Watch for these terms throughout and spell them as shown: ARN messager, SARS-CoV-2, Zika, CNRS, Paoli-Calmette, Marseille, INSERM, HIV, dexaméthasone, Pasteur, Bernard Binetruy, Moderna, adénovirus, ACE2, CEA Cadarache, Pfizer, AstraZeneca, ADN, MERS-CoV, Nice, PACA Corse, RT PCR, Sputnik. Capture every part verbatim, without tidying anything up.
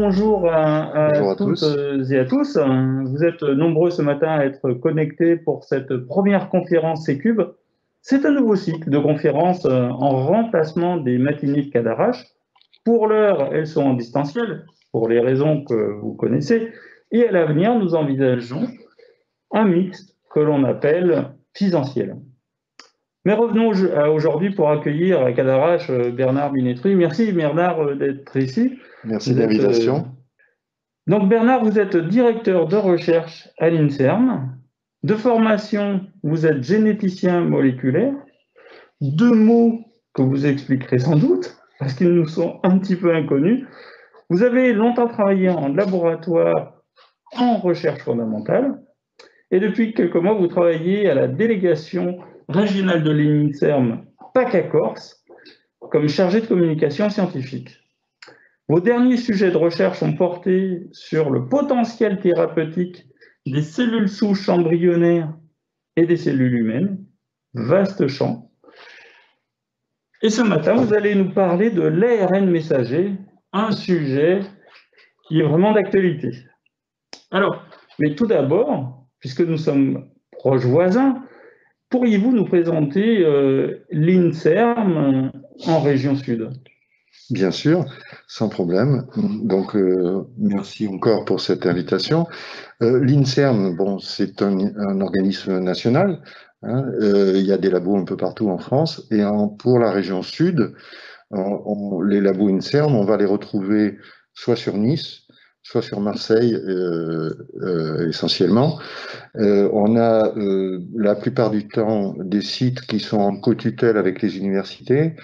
Bonjour à, Bonjour à, à toutes tous. et à tous. Vous êtes nombreux ce matin à être connectés pour cette première conférence C-Cube. C'est un nouveau cycle de conférences en remplacement des matinées de Cadarache. Pour l'heure, elles sont en distanciel, pour les raisons que vous connaissez. Et à l'avenir, nous envisageons un mix que l'on appelle présentiel. Mais revenons à aujourd'hui pour accueillir à Cadarache Bernard Binetruy. Merci Bernard d'être ici. Merci de l'invitation. Donc Bernard, vous êtes directeur de recherche à l'INSERM. De formation, vous êtes généticien moléculaire. Deux mots que vous expliquerez sans doute, parce qu'ils nous sont un petit peu inconnus. Vous avez longtemps travaillé en laboratoire en recherche fondamentale. Et depuis quelques mois, vous travaillez à la délégation régionale de l'INSERM PACA Corse comme chargé de communication scientifique. Vos derniers sujets de recherche ont porté sur le potentiel thérapeutique des cellules souches embryonnaires et des cellules humaines, vaste champ. Et ce matin, vous allez nous parler de l'A R N messager, un sujet qui est vraiment d'actualité. Alors, mais tout d'abord, puisque nous sommes proches voisins, pourriez-vous nous présenter euh, l'INSERM en région sud? Bien sûr, sans problème. Donc, euh, merci encore pour cette invitation. Euh, L'INSERM, bon, c'est un, un organisme national. Hein, euh, il y a des labos un peu partout en France. Et en, pour la région sud, on, on, les labos INSERM, on va les retrouver soit sur Nice, soit sur Marseille euh, euh, essentiellement. Euh, on a euh, la plupart du temps des sites qui sont en co-tutelle avec les universités.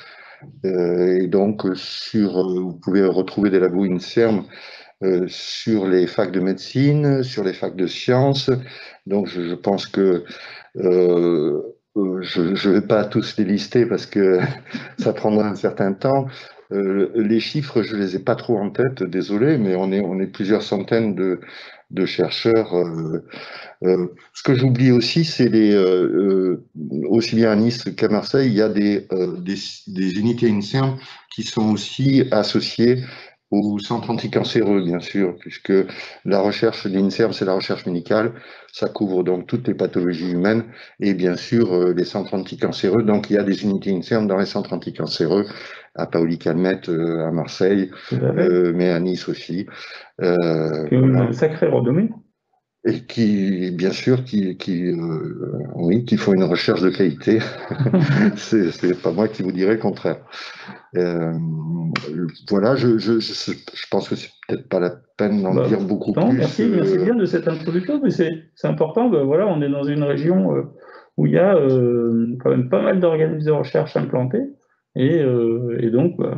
Euh, et donc, sur, euh, vous pouvez retrouver des labos INSERM euh, sur les facs de médecine, sur les facs de sciences. Donc, je, je pense que euh, je ne vais pas tous les lister parce que ça prendra un certain temps. Euh, les chiffres, je ne les ai pas trop en tête, désolé, mais on est, on est plusieurs centaines de, de chercheurs. Euh, euh, ce que j'oublie aussi, c'est les euh, aussi bien à Nice qu'à Marseille, il y a des, euh, des, des unités INSERM qui sont aussi associées au centre anticancéreux, bien sûr, puisque la recherche l'INSERM, c'est la recherche médicale, ça couvre donc toutes les pathologies humaines et bien sûr euh, les centres anticancéreux. Donc il y a des unités INSERM dans les centres anticancéreux, à Paoli-Calmette, euh, à Marseille, euh, mais à Nice aussi. Euh, une voilà. sacrée renommée. Et qui, bien sûr, qui, qui, euh, oui, qui font une recherche de qualité. C'est pas moi qui vous dirais le contraire. Euh, voilà, je, je, je, je pense que c'est peut-être pas la peine d'en bah, dire beaucoup non, plus. Merci, euh... merci bien de cette introduction, mais c'est important. Ben voilà, on est dans une région euh, où il y a euh, quand même pas mal d'organismes de recherche implantés, et, euh, et donc bah,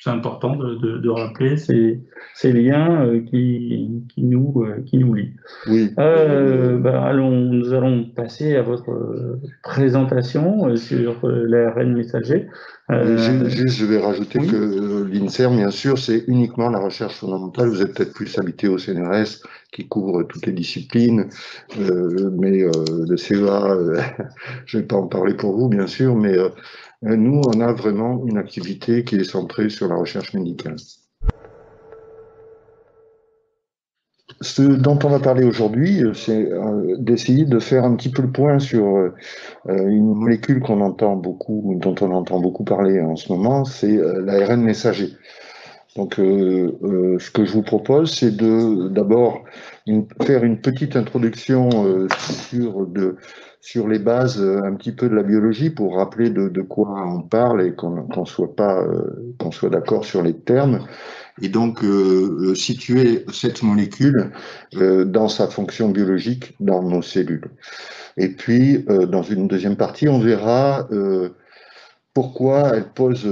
c'est important de, de, de rappeler ces, ces liens euh, qui, qui, nous, euh, qui nous lient. Oui. Euh, bah, allons, nous allons passer à votre présentation sur l'A R N messager. Euh, Juste, je vais rajouter oui. que l'INSERM, bien sûr, c'est uniquement la recherche fondamentale. Vous êtes peut-être plus habitué au C N R S, qui couvre toutes les disciplines, euh, mais euh, le C E A, euh, je ne vais pas en parler pour vous, bien sûr, mais euh, nous, on a vraiment une activité qui est centrée sur la recherche médicale. Ce dont on va parler aujourd'hui, c'est d'essayer de faire un petit peu le point sur une molécule qu'on entend beaucoup, dont on entend beaucoup parler en ce moment, c'est l'A R N messager. Donc, euh, euh, ce que je vous propose, c'est de d'abord faire une petite introduction euh, sur, de, sur les bases euh, un petit peu de la biologie pour rappeler de, de quoi on parle et qu'on qu'on soit pas euh, qu'on soit d'accord sur les termes. Et donc, euh, situer cette molécule euh, dans sa fonction biologique dans nos cellules. Et puis, euh, dans une deuxième partie, on verra... Euh, pourquoi elle pose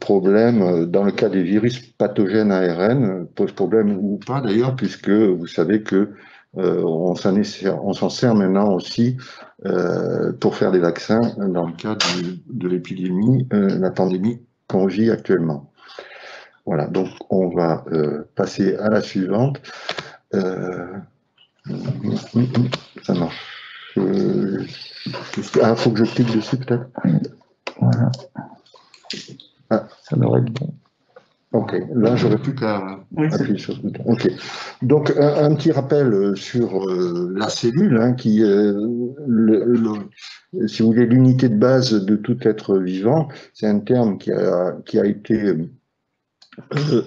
problème dans le cas des virus pathogènes A R N, pose problème ou pas d'ailleurs, puisque vous savez que euh, on s'en sert maintenant aussi euh, pour faire des vaccins dans le cas de, de l'épidémie, euh, la pandémie qu'on vit actuellement. Voilà, donc on va euh, passer à la suivante. Euh... Ça marche. Euh... Ah, faut que je clique dessus peut-être. Voilà. Ah. Ça devrait être bon. Ok, là j'aurais plus qu'à oui, appuyer sur ce bouton. Ok, donc un, un petit rappel sur euh, la cellule, hein, qui, euh, le, le, si vous voulez, l'unité de base de tout être vivant. C'est un terme qui a, qui a été euh,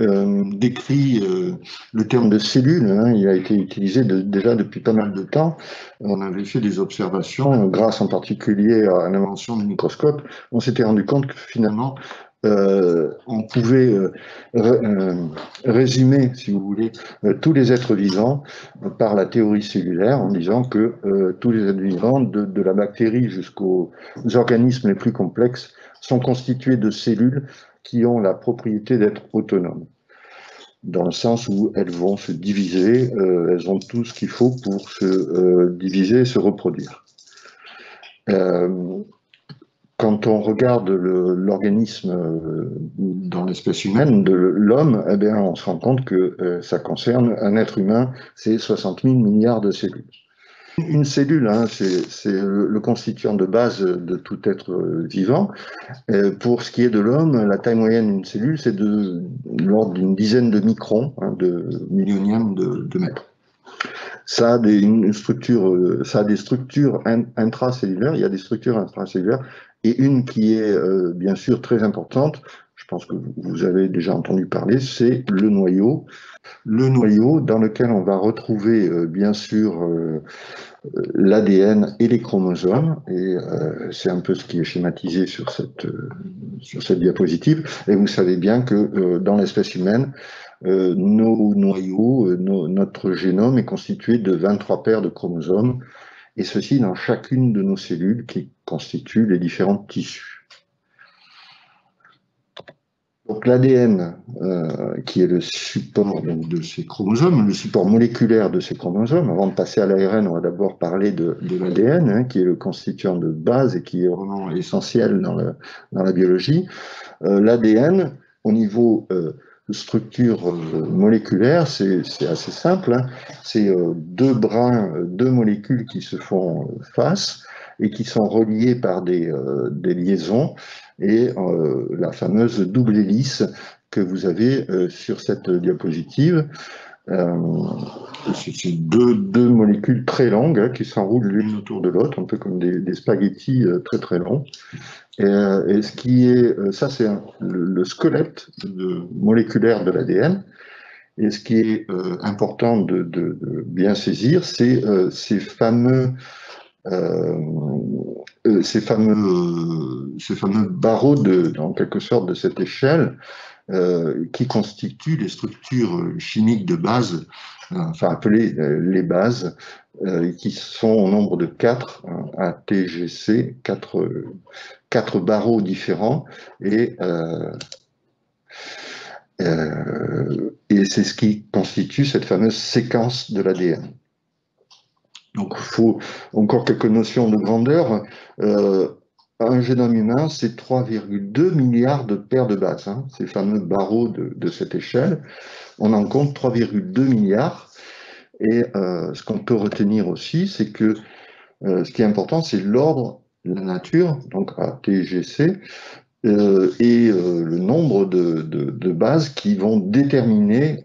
euh, décrit, euh, le terme de cellule, hein, il a été utilisé de, déjà depuis pas mal de temps. On avait fait des observations, grâce en particulier à l'invention du microscope. On s'était rendu compte que finalement, Euh, on pouvait euh, euh, résumer, si vous voulez, euh, tous les êtres vivants euh, par la théorie cellulaire, en disant que euh, tous les êtres vivants, de, de la bactérie jusqu'aux organismes les plus complexes, sont constitués de cellules qui ont la propriété d'être autonomes, dans le sens où elles vont se diviser, euh, elles ont tout ce qu'il faut pour se euh, diviser et se reproduire. Euh, Quand on regarde l'organisme dans l'espèce humaine de l'homme, eh bien, on se rend compte que euh, ça concerne un être humain, c'est soixante mille milliards de cellules. Une cellule, hein, c'est le constituant de base de tout être vivant. Et pour ce qui est de l'homme, la taille moyenne d'une cellule, c'est de l'ordre d'une dizaine de microns, hein, de millionième de, de mètre. Ça a des, une structure, ça a des structures in, intracellulaires, il y a des structures intracellulaires, et une qui est euh, bien sûr très importante, je pense que vous avez déjà entendu parler, c'est le noyau. Le noyau dans lequel on va retrouver euh, bien sûr euh, l'A D N et les chromosomes, et euh, c'est un peu ce qui est schématisé sur cette, euh, sur cette diapositive, et vous savez bien que euh, dans l'espèce humaine, Euh, nos noyaux, euh, nos, notre génome est constitué de vingt-trois paires de chromosomes, et ceci dans chacune de nos cellules qui constituent les différents tissus. Donc l'A D N, euh, qui est le support donc, de ces chromosomes, le support moléculaire de ces chromosomes. Avant de passer à l'A R N, on va d'abord parler de, de l'A D N, hein, qui est le constituant de base et qui est vraiment essentiel dans la, dans la biologie. Euh, L'A D N, au niveau... Euh, structure moléculaire, c'est assez simple, hein. C'est euh, deux brins, deux molécules qui se font face et qui sont reliées par des, euh, des liaisons, et euh, la fameuse double hélice que vous avez euh, sur cette diapositive. Euh, c'est deux, deux molécules très longues, hein, qui s'enroulent l'une autour de l'autre, un peu comme des, des spaghettis euh, très très longs. Et, et ce qui est, ça c'est le, le squelette de, moléculaire de l'A D N. Et ce qui est euh, important de, de, de bien saisir, c'est euh, ces fameux, euh, ces fameux, ces fameux barreaux de, en quelque sorte, de cette échelle euh, qui constituent les structures chimiques de base, euh, enfin appelées les bases, euh, qui sont au nombre de quatre, hein, A T G C, quatre. quatre barreaux différents, et, euh, euh, et c'est ce qui constitue cette fameuse séquence de l'A D N. Donc il faut encore quelques notions de grandeur. Euh, un génome humain, c'est trois virgule deux milliards de paires de bases, hein, ces fameux barreaux de, de cette échelle. On en compte trois virgule deux milliards, et euh, ce qu'on peut retenir aussi, c'est que euh, ce qui est important, c'est l'ordre, la nature, donc A T G C, euh, et euh, le nombre de, de, de bases qui vont déterminer euh,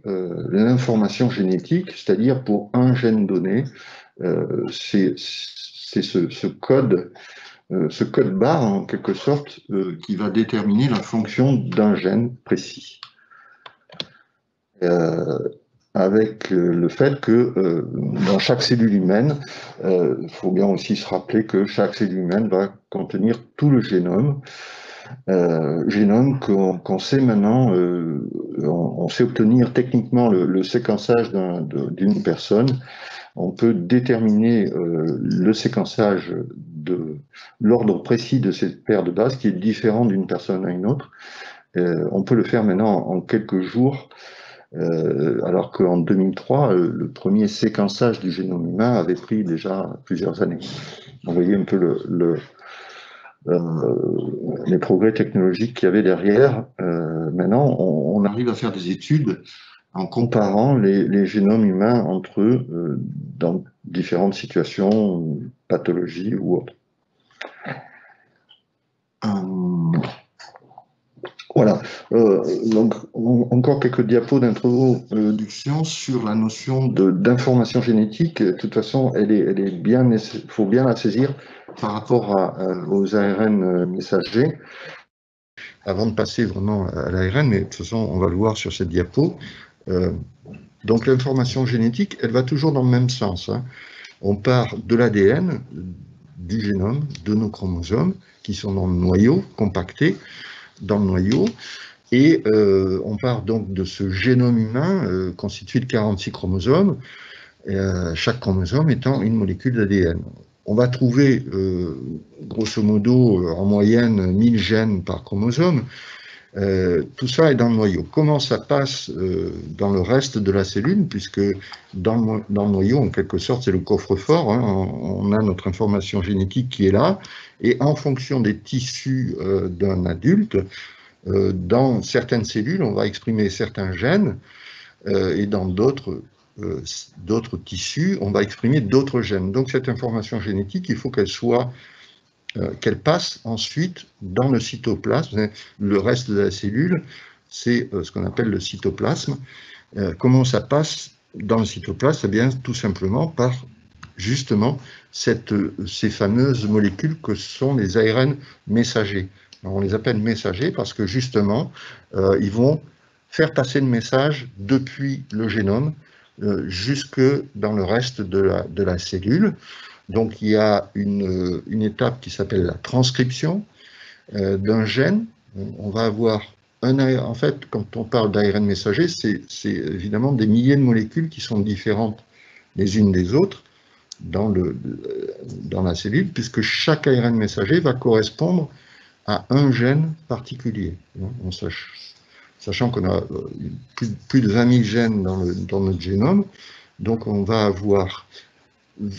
l'information génétique, c'est-à-dire pour un gène donné, euh, c'est ce, ce code, euh, ce code barre en quelque sorte, euh, qui va déterminer la fonction d'un gène précis. Euh, avec le fait que euh, dans chaque cellule humaine, il euh, faut bien aussi se rappeler que chaque cellule humaine va contenir tout le génome, euh, génome qu'on qu'on sait maintenant, euh, on, on sait obtenir techniquement le, le séquençage d'une personne. On peut déterminer euh, le séquençage de l'ordre précis de cette paire de bases qui est différent d'une personne à une autre. Euh, on peut le faire maintenant en, en quelques jours. Euh, alors qu'en deux mille trois, euh, le premier séquençage du génome humain avait pris déjà plusieurs années. Vous voyez un peu le, le, euh, les progrès technologiques qu'il y avait derrière. Euh, maintenant, on, on arrive à faire des études en comparant les, les génomes humains entre eux euh, dans différentes situations, pathologies ou autres. Euh, Voilà, euh, donc on, encore quelques diapos d'introduction sur la notion d'information génétique. De toute façon, elle est, elle est bien, il faut bien la saisir par rapport à, aux A R N messagers, avant de passer vraiment à l'A R N, mais de toute façon, on va le voir sur cette diapo. Euh, donc l'information génétique, elle va toujours dans le même sens, hein. On part de l'A D N, du génome, de nos chromosomes, qui sont dans le noyau, compactés, dans le noyau, et euh, on part donc de ce génome humain euh, constitué de quarante-six chromosomes, euh, chaque chromosome étant une molécule d'A D N. On va trouver, euh, grosso modo, en moyenne, mille gènes par chromosome. Euh, tout ça est dans le noyau. Comment ça passe euh, dans le reste de la cellule, puisque dans le, dans le noyau, en quelque sorte, c'est le coffre-fort, hein, on, on a notre information génétique qui est là, et en fonction des tissus euh, d'un adulte, euh, dans certaines cellules, on va exprimer certains gènes, euh, et dans d'autres euh, d'autres tissus, on va exprimer d'autres gènes. Donc cette information génétique, il faut qu'elle soit... qu'elle passe ensuite dans le cytoplasme. Le reste de la cellule, c'est ce qu'on appelle le cytoplasme. Comment ça passe dans le cytoplasme? Eh bien, tout simplement par, justement, cette, ces fameuses molécules que sont les A R N messagers. Alors, on les appelle messagers parce que, justement, euh, ils vont faire passer le message depuis le génome euh, jusque dans le reste de la, de la cellule. Donc, il y a une, une étape qui s'appelle la transcription euh, d'un gène. On va avoir un... En fait, quand on parle d'A R N messager, c'est évidemment des milliers de molécules qui sont différentes les unes des autres dans, le, dans la cellule, puisque chaque A R N messager va correspondre à un gène particulier. On sache, sachant qu'on a plus, plus de vingt mille gènes dans, le, dans notre génome, donc on va avoir...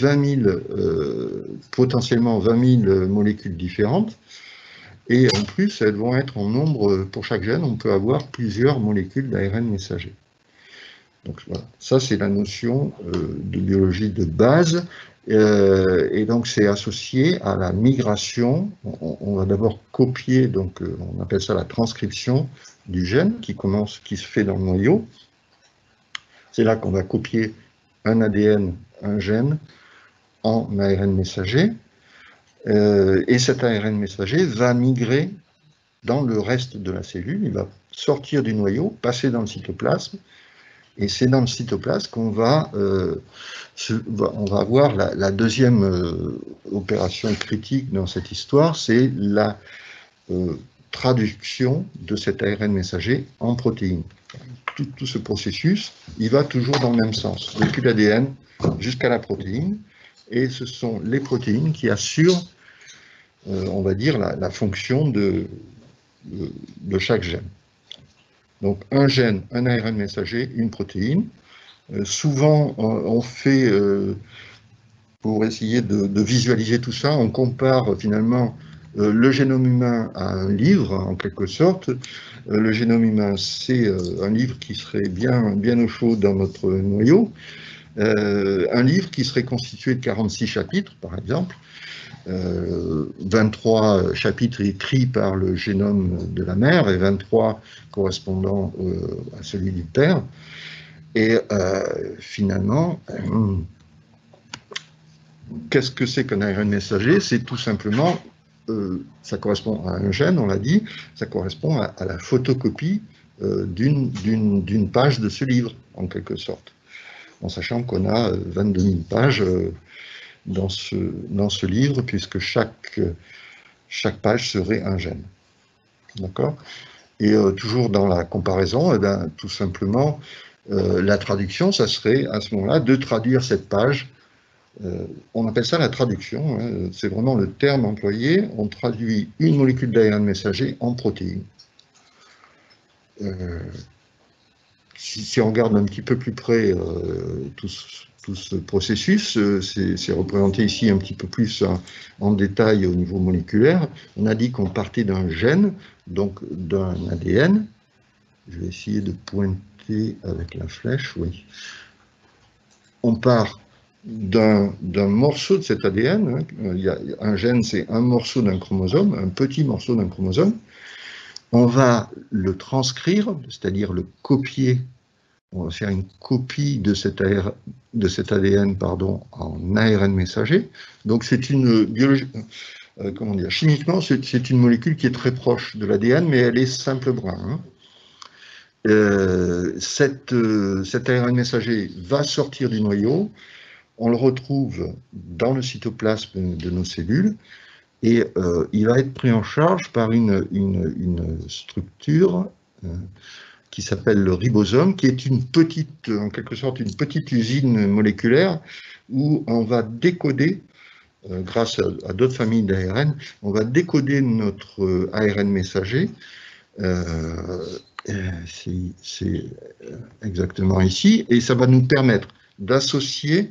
vingt mille, euh, potentiellement vingt mille molécules différentes, et en plus elles vont être en nombre, pour chaque gène on peut avoir plusieurs molécules d'A R N messager. Donc voilà, ça c'est la notion euh, de biologie de base, euh, et donc c'est associé à la migration. On, on va d'abord copier, donc euh, on appelle ça la transcription du gène qui commence, qui se fait dans le noyau. C'est là qu'on va copier un A D N, un gène en A R N messager, euh, et cet A R N messager va migrer dans le reste de la cellule, il va sortir du noyau, passer dans le cytoplasme, et c'est dans le cytoplasme qu'on va, euh, se, on va avoir la, la deuxième euh, opération critique dans cette histoire, c'est la euh, traduction de cet A R N messager en protéines. Tout, tout ce processus, il va toujours dans le même sens, depuis l'A D N jusqu'à la protéine, et ce sont les protéines qui assurent, euh, on va dire, la, la fonction de, de, de chaque gène. Donc un gène, un A R N messager, une protéine. Euh, souvent, on, on fait, euh, pour essayer de, de visualiser tout ça, on compare finalement euh, le génome humain à un livre, en quelque sorte. Euh, le génome humain, c'est euh, un livre qui serait bien, bien au chaud dans notre noyau. Euh, un livre qui serait constitué de quarante-six chapitres, par exemple, euh, vingt-trois chapitres écrits par le génome de la mère et vingt-trois correspondant euh, à celui du père. Et euh, finalement, euh, qu'est-ce que c'est qu'un A R N messager? C'est tout simplement, euh, ça correspond à un gène, on l'a dit, ça correspond à, à la photocopie euh, d'une, d'une, d'une page de ce livre, en quelque sorte. En sachant qu'on a vingt-deux mille pages dans ce, dans ce livre, puisque chaque, chaque page serait un gène. D'accord? Et euh, toujours dans la comparaison, eh bien, tout simplement, euh, la traduction, ça serait à ce moment-là de traduire cette page. Euh, on appelle ça la traduction, hein, c'est vraiment le terme employé. On traduit une molécule d'A R N messager en protéine. Euh, Si, si on regarde un petit peu plus près euh, tout, tout ce processus, euh, c'est représenté ici un petit peu plus en, en détail au niveau moléculaire. On a dit qu'on partait d'un gène, donc d'un A D N. Je vais essayer de pointer avec la flèche, oui. On part d'un morceau de cet A D N. Hein. Il y a, un gène, c'est un morceau d'un chromosome, un petit morceau d'un chromosome. on va le transcrire, c'est-à-dire le copier. On va faire une copie de cet, A R, de cet A D N pardon, en A R N messager. Donc c'est une biologie, euh, comment dire, chimiquement, c'est une molécule qui est très proche de l'A D N, mais elle est simple brin. Hein. Euh, cette, euh, cet A R N messager va sortir du noyau, on le retrouve dans le cytoplasme de nos cellules, et euh, il va être pris en charge par une, une, une structure euh, qui s'appelle le ribosome, qui est une petite, en quelque sorte, une petite usine moléculaire où on va décoder, euh, grâce à, à d'autres familles d'A R N, on va décoder notre A R N messager. Euh, C'est exactement ici, et ça va nous permettre d'associer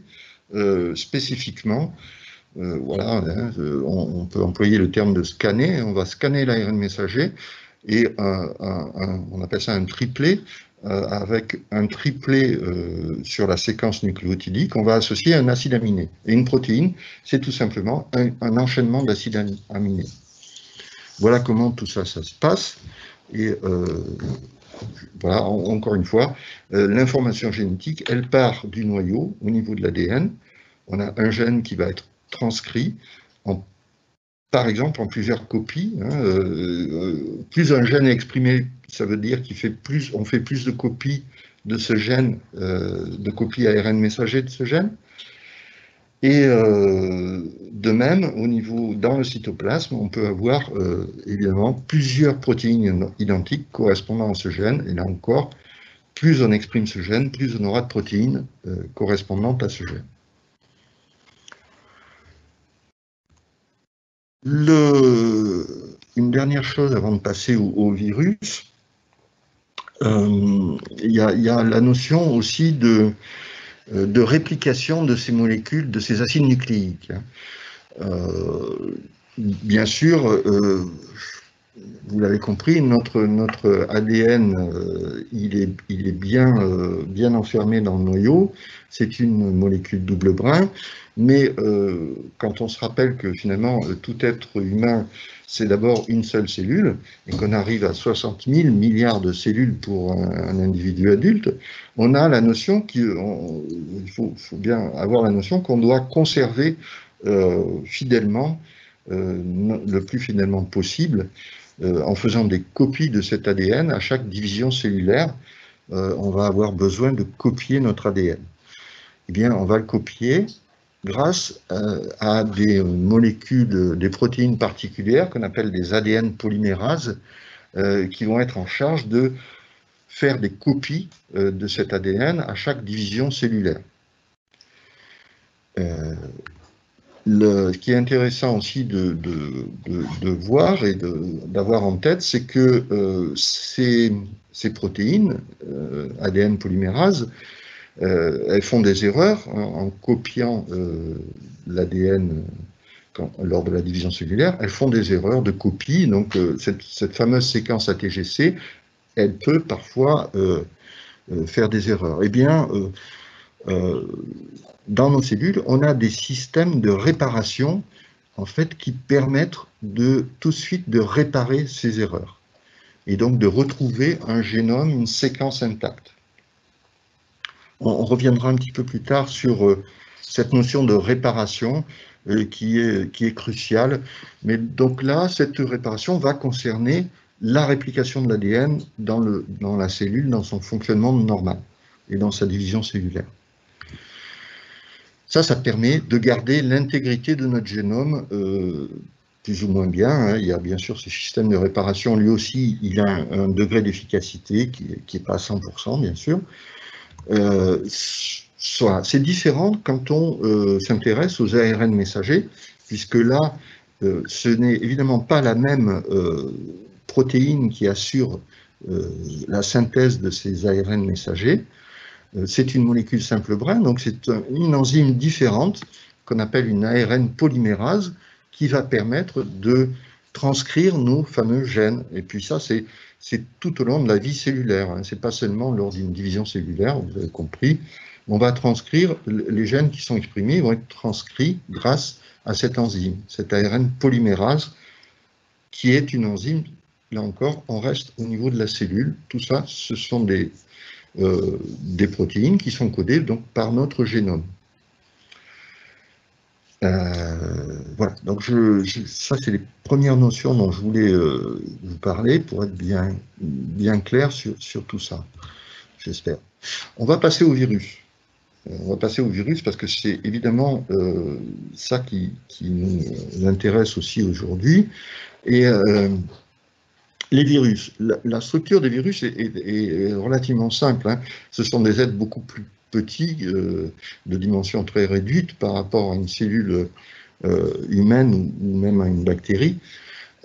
euh, spécifiquement, euh, voilà, hein, on, on peut employer le terme de scanner, on va scanner l'A R N messager, et un, un, un, on appelle ça un triplet, euh, avec un triplet euh, sur la séquence nucléotidique, on va associer un acide aminé. Et une protéine, c'est tout simplement un, un enchaînement d'acides aminés. Voilà comment tout ça, ça se passe. Et euh, voilà, encore une fois, euh, l'information génétique, elle part du noyau au niveau de l'A D N. On a un gène qui va être transcrit, en, par exemple, en plusieurs copies. Hein, euh, plus un gène est exprimé, ça veut dire qu'il fait plus, on fait plus de copies de ce gène, euh, de copies A R N messager de ce gène. Et euh, de même, au niveau, dans le cytoplasme, on peut avoir euh, évidemment plusieurs protéines identiques correspondant à ce gène. Et là encore, plus on exprime ce gène, plus on aura de protéines euh, correspondantes à ce gène. Le... Une dernière chose avant de passer au, au virus, il euh, y, y a la notion aussi de... de réplication de ces molécules, de ces acides nucléiques. Euh, bien sûr, euh, vous l'avez compris, notre, notre A D N, euh, il est, il est bien, euh, bien enfermé dans le noyau, c'est une molécule double brin, mais euh, quand on se rappelle que finalement tout être humain, c'est d'abord une seule cellule, et qu'on arrive à soixante mille milliards de cellules pour un, un individu adulte, on a la notion qu'il faut, faut bien avoir la notion qu'on doit conserver euh, fidèlement, euh, le plus fidèlement possible, euh, en faisant des copies de cet A D N à chaque division cellulaire. Euh, on va avoir besoin de copier notre A D N. Eh bien, on va le copier grâce à des molécules, des protéines particulières qu'on appelle des A D N polymérases, euh, qui vont être en charge de faire des copies euh, de cet A D N à chaque division cellulaire. Euh, le, ce qui est intéressant aussi de, de, de, de voir et d'avoir en tête, c'est que euh, ces, ces protéines, euh, A D N polymérases, Euh, elles font des erreurs en, en copiant euh, l'A D N lors de la division cellulaire, elles font des erreurs de copie, donc euh, cette, cette fameuse séquence A T G C, elle peut parfois euh, euh, faire des erreurs. Eh bien, euh, euh, dans nos cellules, on a des systèmes de réparation, en fait, qui permettent de tout de suite de réparer ces erreurs, et donc de retrouver un génome, une séquence intacte. On reviendra un petit peu plus tard sur cette notion de réparation qui est, qui est cruciale. Mais donc là, cette réparation va concerner la réplication de l'A D N dans, dans la cellule, dans son fonctionnement normal et dans sa division cellulaire. Ça, ça permet de garder l'intégrité de notre génome euh, plus ou moins bien, hein. Il y a bien sûr ce système de réparation, lui aussi, il a un, un degré d'efficacité qui n'est pas à cent pour cent, bien sûr. Euh, c'est différent quand on euh, s'intéresse aux A R N messagers, puisque là, euh, ce n'est évidemment pas la même euh, protéine qui assure euh, la synthèse de ces A R N messagers. Euh, c'est une molécule simple brin, donc c'est une enzyme différente qu'on appelle une A R N polymérase qui va permettre de transcrire nos fameux gènes. Et puis ça, c'est tout au long de la vie cellulaire. Hein. Ce n'est pas seulement lors d'une division cellulaire, vous avez compris. On va transcrire, les gènes qui sont exprimés vont être transcrits grâce à cette enzyme, cette A R N polymérase, qui est une enzyme là encore, on reste au niveau de la cellule. Tout ça, ce sont des, euh, des protéines qui sont codées donc, par notre génome. Euh, voilà, donc je, je, ça c'est les premières notions dont je voulais euh, vous parler pour être bien, bien clair sur, sur tout ça, j'espère. On va passer au virus. On va passer au virus parce que c'est évidemment euh, ça qui, qui nous intéresse aussi aujourd'hui. Et euh, les virus, la, la structure des virus est, est, est relativement simple, hein. Ce sont des êtres beaucoup plus petits, euh, de dimension très réduite par rapport à une cellule euh, humaine ou même à une bactérie.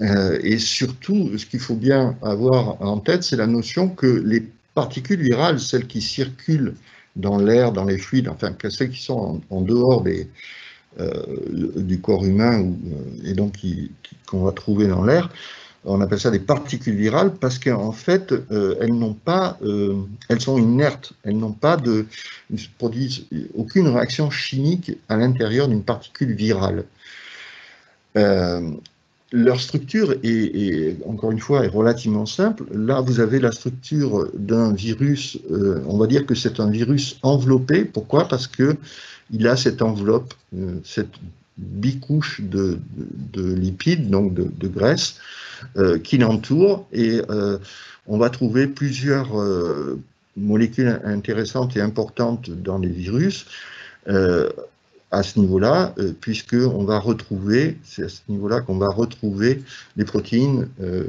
Euh, et surtout, ce qu'il faut bien avoir en tête, c'est la notion que les particules virales, celles qui circulent dans l'air, dans les fluides, enfin celles qui sont en, en dehors des, euh, du corps humain ou, et donc qu'on va trouver dans l'air, on appelle ça des particules virales parce qu'en fait, euh, elles n'ont pas, euh, elles sont inertes, elles n'ont pas de, ne produisent aucune réaction chimique à l'intérieur d'une particule virale. Euh, Leur structure est, est, encore une fois, est relativement simple. Là, vous avez la structure d'un virus, euh, on va dire que c'est un virus enveloppé. Pourquoi? Parce qu'il a cette enveloppe, euh, cette bicouche de, de, de lipides, donc de, de graisse, euh, qui l'entoure. Et euh, on va trouver plusieurs euh, molécules intéressantes et importantes dans les virus. Euh, à ce niveau-là, euh, puisqu'on va retrouver, c'est à ce niveau-là qu'on va retrouver les protéines euh,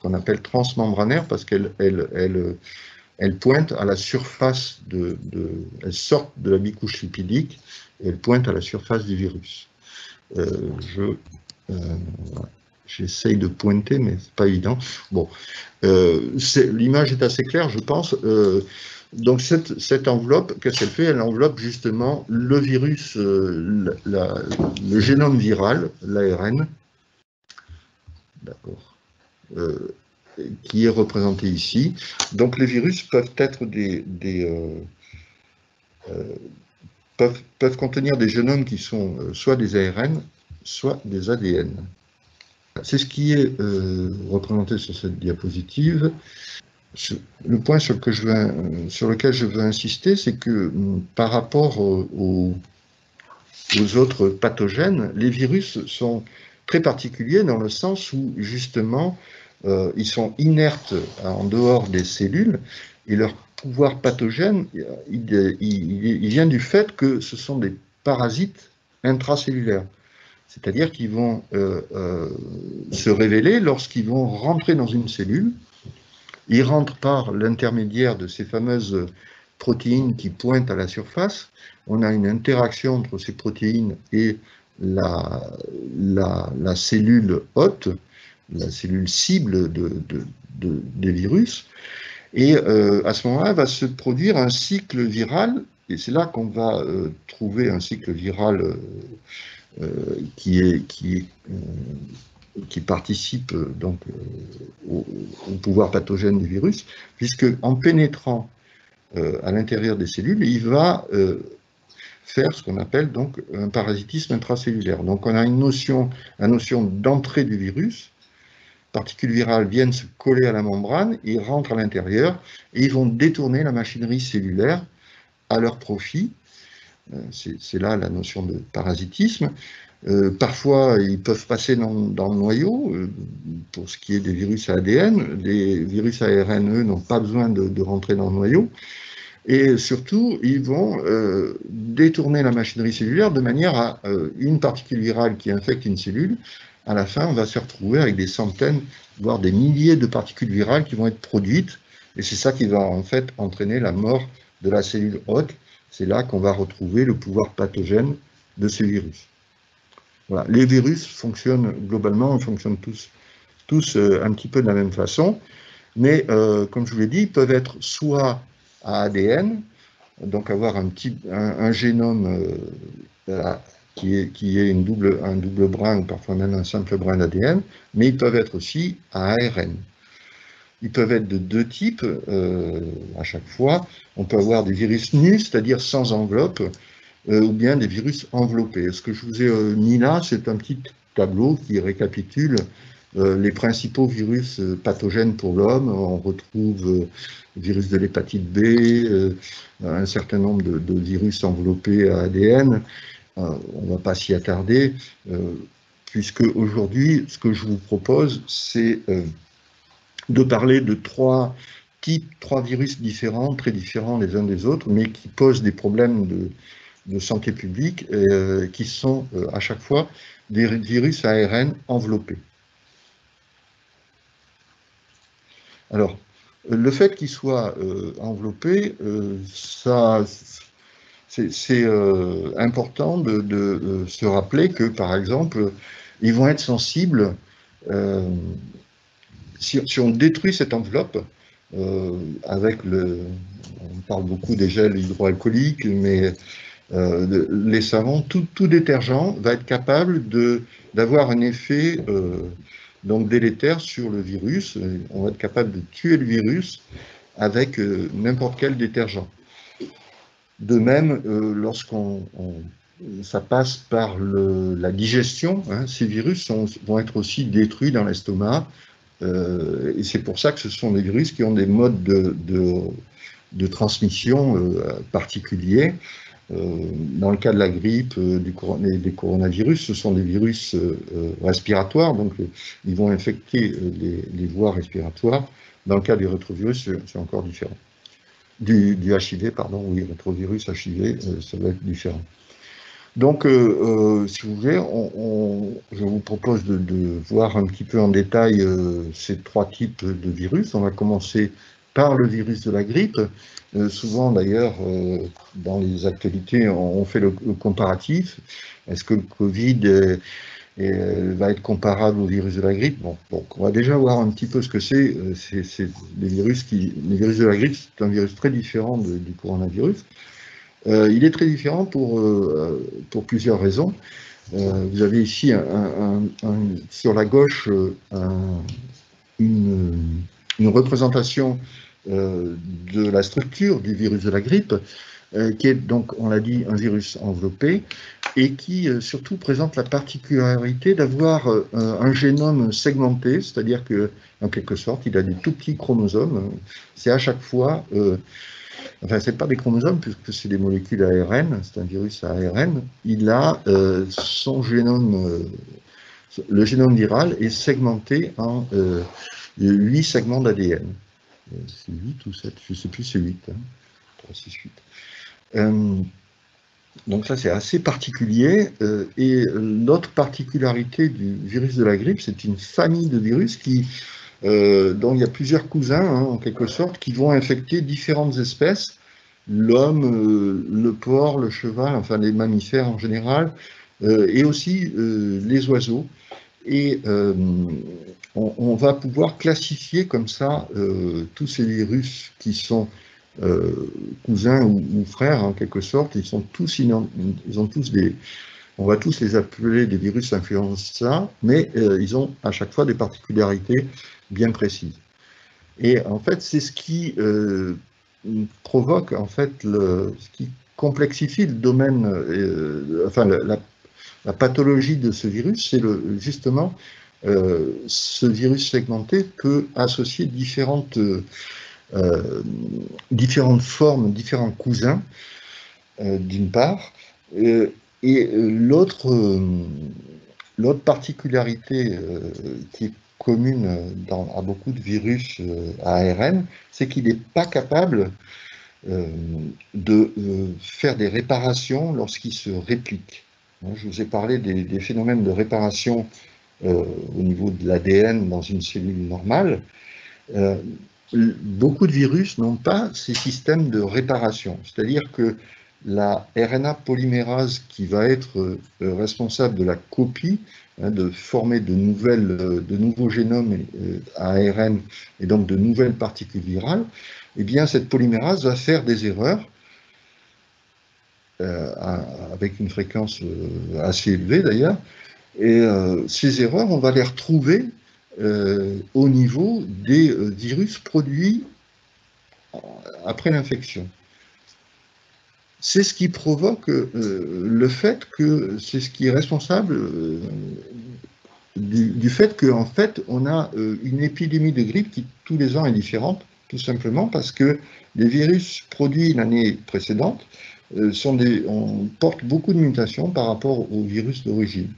qu'on appelle transmembranaires, parce qu'elles elles, elles, elles pointent à la surface, de, de, elles sortent de la bicouche lipidique, et elles pointent à la surface du virus. Euh, je, euh, j'essaye de pointer, mais c'est pas évident. Bon, euh, l'image est assez claire, je pense. Euh, Donc cette, cette enveloppe, qu'est-ce qu'elle fait? Elle enveloppe justement le virus, euh, la, la, le génome viral, l'A R N, d'accord, euh, qui est représenté ici. Donc les virus peuvent être des, des euh, euh, peuvent, peuvent contenir des génomes qui sont soit des A R N, soit des A D N. C'est ce qui est euh, représenté sur cette diapositive. Le point sur, que je veux, sur lequel je veux insister, c'est que par rapport aux, aux autres pathogènes, les virus sont très particuliers dans le sens où, justement, euh, ils sont inertes en dehors des cellules et leur pouvoir pathogène, il, il, il vient du fait que ce sont des parasites intracellulaires. C'est-à-dire qu'ils vont euh, euh, se révéler lorsqu'ils vont rentrer dans une cellule. Ils rentrent par l'intermédiaire de ces fameuses protéines qui pointent à la surface. On a une interaction entre ces protéines et la, la, la cellule hôte, la cellule cible de, de, de, des virus. Et euh, à ce moment-là, va se produire un cycle viral, et c'est là qu'on va euh, trouver un cycle viral euh, euh, qui est... Qui est euh, qui participe donc au, au pouvoir pathogène du virus, puisque en pénétrant euh, à l'intérieur des cellules, il va euh, faire ce qu'on appelle donc un parasitisme intracellulaire. Donc on a une notion, la notion d'entrée du virus, particules virales viennent se coller à la membrane, ils rentrent à l'intérieur et ils vont détourner la machinerie cellulaire à leur profit. C'est là la notion de parasitisme. Euh, parfois, ils peuvent passer dans, dans le noyau. Euh, pour ce qui est des virus à A D N, les virus à A R N, eux, n'ont pas besoin de, de rentrer dans le noyau. Et surtout, ils vont euh, détourner la machinerie cellulaire de manière à euh, une particule virale qui infecte une cellule. À la fin, on va se retrouver avec des centaines, voire des milliers de particules virales qui vont être produites. Et c'est ça qui va en fait entraîner la mort de la cellule hôte. C'est là qu'on va retrouver le pouvoir pathogène de ce virus. Voilà. Les virus fonctionnent globalement, ils fonctionnent tous, tous un petit peu de la même façon, mais euh, comme je vous l'ai dit, ils peuvent être soit à A D N, donc avoir un, petit, un, un génome euh, à, qui est, qui est une double, un double brin, ou parfois même un simple brin d'A D N, mais ils peuvent être aussi à A R N. Ils peuvent être de deux types euh, à chaque fois. On peut avoir des virus nus, c'est-à-dire sans enveloppe, euh, ou bien des virus enveloppés. Ce que je vous ai euh, mis là, c'est un petit tableau qui récapitule Euh, les principaux virus euh, pathogènes pour l'homme, on retrouve euh, le virus de l'hépatite B, euh, un certain nombre de, de virus enveloppés à A D N. Euh, on ne va pas s'y attarder, euh, puisque aujourd'hui, ce que je vous propose, c'est euh, de parler de trois types, trois virus différents, très différents les uns des autres, mais qui posent des problèmes de, de santé publique, et, euh, qui sont euh, à chaque fois des virus à A R N enveloppés. Alors, le fait qu'il soit euh, enveloppé, euh, c'est euh, important de, de euh, se rappeler que, par exemple, ils vont être sensibles, euh, si, si on détruit cette enveloppe, euh, avec le, on parle beaucoup des gels hydroalcooliques, mais euh, de, les savons, tout, tout détergent va être capable d'avoir un effet euh, donc délétère sur le virus. On va être capable de tuer le virus avec euh, n'importe quel détergent. De même, euh, lorsqu'on ça passe par le, la digestion, hein, ces virus sont, vont être aussi détruits dans l'estomac, euh, et c'est pour ça que ce sont des virus qui ont des modes de, de, de transmission euh, particuliers. Euh, dans le cas de la grippe, euh, du cor des coronavirus, ce sont des virus euh, respiratoires, donc euh, ils vont infecter euh, les, les voies respiratoires. Dans le cas des rétrovirus, c'est encore différent. Du, du H I V, pardon, oui, rétrovirus, H I V, euh, ça va être différent. Donc, euh, euh, si vous voulez, on, on, je vous propose de, de voir un petit peu en détail euh, ces trois types de virus. On va commencer par le virus de la grippe. Euh, souvent d'ailleurs, euh, dans les actualités, on, on fait le, le comparatif. Est-ce que le Covid est, est, va être comparable au virus de la grippe? Bon, donc on va déjà voir un petit peu ce que c'est. C'est des virus qui, les virus de la grippe, c'est un virus très différent de, du coronavirus. Euh, il est très différent pour, euh, pour plusieurs raisons. Euh, vous avez ici, un, un, un, sur la gauche, un, une... une représentation euh, de la structure du virus de la grippe, euh, qui est donc, on l'a dit, un virus enveloppé, et qui euh, surtout présente la particularité d'avoir euh, un génome segmenté, c'est-à-dire que, en quelque sorte, il a des tout petits chromosomes. C'est à chaque fois, euh, enfin, c'est pas des chromosomes, puisque c'est des molécules A R N, c'est un virus à A R N, il a euh, son génome, euh, le génome viral est segmenté en euh, huit segments d'A D N. C'est huit ou sept, je ne sais plus, c'est huit. Hein. trois, six, huit. Euh, donc ça, c'est assez particulier. Euh, et l'autre particularité du virus de la grippe, c'est une famille de virus qui, euh, dont il y a plusieurs cousins, hein, en quelque sorte, qui vont infecter différentes espèces. L'homme, euh, le porc, le cheval, enfin les mammifères en général, euh, et aussi euh, les oiseaux. Et euh, on, on va pouvoir classifier comme ça euh, tous ces virus qui sont euh, cousins ou, ou frères en quelque sorte. Ils sont tous, ils ont tous des, on va tous les appeler des virus influenza, mais euh, ils ont à chaque fois des particularités bien précises. Et en fait, c'est ce qui euh, provoque en fait le, ce qui complexifie le domaine, euh, enfin la, la La pathologie de ce virus, c'est justement euh, ce virus segmenté peut associer différentes, euh, différentes formes, différents cousins, euh, d'une part. Euh, et l'autre euh, particularité euh, qui est commune dans, à beaucoup de virus euh, à A R N, c'est qu'il n'est pas capable euh, de euh, faire des réparations lorsqu'il se réplique. Je vous ai parlé des, des phénomènes de réparation euh, au niveau de l'A D N dans une cellule normale. Euh, beaucoup de virus n'ont pas ces systèmes de réparation. C'est-à-dire que la R N A polymérase qui va être euh, responsable de la copie, hein, de former de, nouvelles, euh, de nouveaux génomes euh, à A R N et donc de nouvelles particules virales, eh bien cette polymérase va faire des erreurs. Euh, avec une fréquence euh, assez élevée d'ailleurs, et euh, ces erreurs, on va les retrouver euh, au niveau des euh, virus produits après l'infection. C'est ce qui provoque euh, le fait que c'est ce qui est responsable euh, du, du fait qu'en fait, on a euh, une épidémie de grippe qui, tous les ans, est différente, tout simplement parce que les virus produits l'année précédente, euh, sont des, on porte beaucoup de mutations par rapport aux virus d'origine.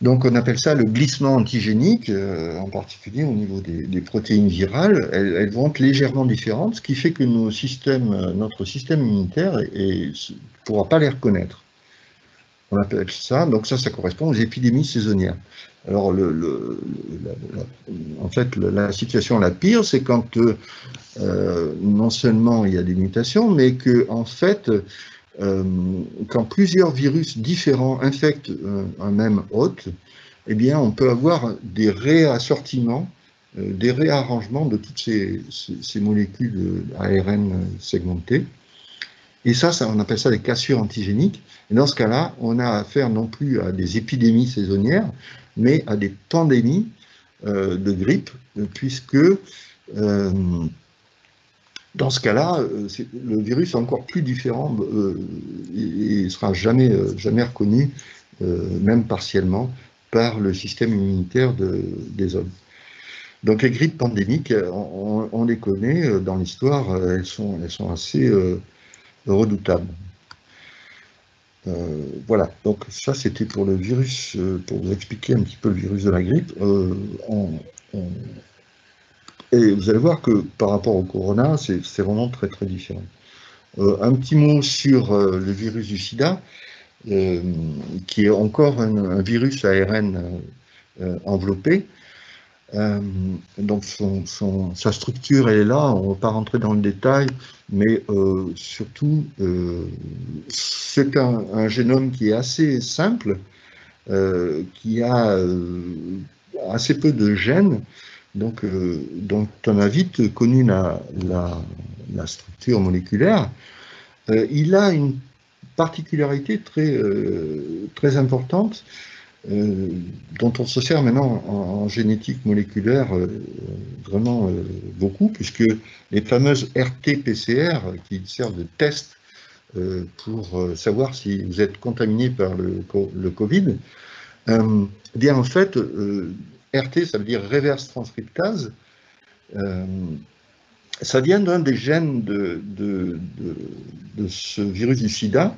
Donc on appelle ça le glissement antigénique, euh, en particulier au niveau des, des protéines virales. Elles, elles vont être légèrement différentes, ce qui fait que nos systèmes, notre système immunitaire ne pourra pas les reconnaître. On appelle ça, donc ça, ça correspond aux épidémies saisonnières. Alors, le, le, la, la, en fait, la situation la pire, c'est quand euh, euh, non seulement il y a des mutations, mais que en fait, euh, quand plusieurs virus différents infectent euh, un même hôte, eh bien, on peut avoir des réassortiments, euh, des réarrangements de toutes ces, ces, ces molécules A R N segmentées. Et ça, ça, on appelle ça des cassures antigéniques. Et dans ce cas-là, on a affaire non plus à des épidémies saisonnières, mais à des pandémies euh, de grippe, puisque euh, dans ce cas-là, le virus est encore plus différent euh, et ne sera jamais, euh, jamais reconnu, euh, même partiellement, par le système immunitaire de, des hommes. Donc les grippes pandémiques, on, on les connaît dans l'histoire, elles sont, elles sont assez... Euh, redoutable. Euh, voilà, donc ça c'était pour le virus, euh, pour vous expliquer un petit peu le virus de la grippe. Euh, on, on... Et vous allez voir que par rapport au corona, c'est vraiment très très différent. Euh, un petit mot sur euh, le virus du sida, euh, qui est encore un, un virus A R N euh, enveloppé. Euh, donc son, son, sa structure elle est là, on ne va pas rentrer dans le détail, mais euh, surtout euh, c'est un, un génome qui est assez simple, euh, qui a euh, assez peu de gènes, donc, euh, donc on a vite connu la, la, la structure moléculaire. Euh, il a une particularité très, euh, très importante, Euh, dont on se sert maintenant en, en génétique moléculaire euh, vraiment euh, beaucoup, puisque les fameuses R T P C R qui servent de test euh, pour euh, savoir si vous êtes contaminé par le, le Covid, euh, eh bien en fait, euh, R T, ça veut dire reverse transcriptase, euh, ça vient d'un des gènes de, de, de, de ce virus du sida,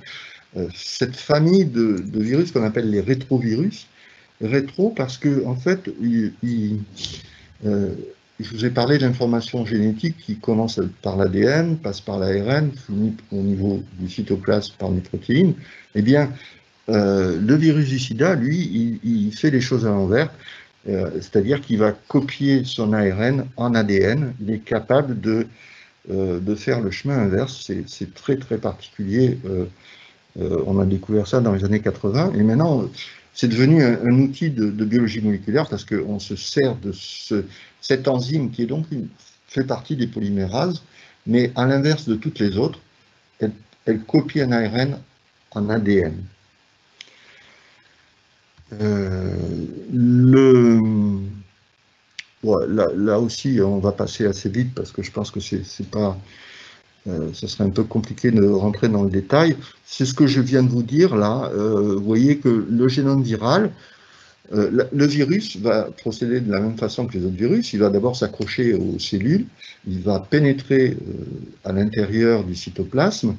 cette famille de, de virus qu'on appelle les rétrovirus. Rétro parce que, en fait, il, il, euh, je vous ai parlé d'informations génétiques qui commencent par l'A D N, passent par l'A R N, finissent au niveau du cytoplasme par les protéines. Eh bien, euh, le virus du sida, lui, il, il fait les choses à l'envers, euh, c'est-à-dire qu'il va copier son A R N en A D N, il est capable de, euh, de faire le chemin inverse, c'est très très particulier. Euh, Euh, on a découvert ça dans les années quatre-vingt, et maintenant, c'est devenu un, un outil de, de biologie moléculaire, parce qu'on se sert de ce, cette enzyme qui est donc une, fait partie des polymérases, mais à l'inverse de toutes les autres, elle, elle copie un A R N en A D N. Euh, le, ouais, là, là aussi, on va passer assez vite, parce que je pense que c'est pas... Euh, ça serait un peu compliqué de rentrer dans le détail. C'est ce que je viens de vous dire là. Euh, vous voyez que le génome viral, euh, la, le virus va procéder de la même façon que les autres virus. Il va d'abord s'accrocher aux cellules, il va pénétrer euh, à l'intérieur du cytoplasme.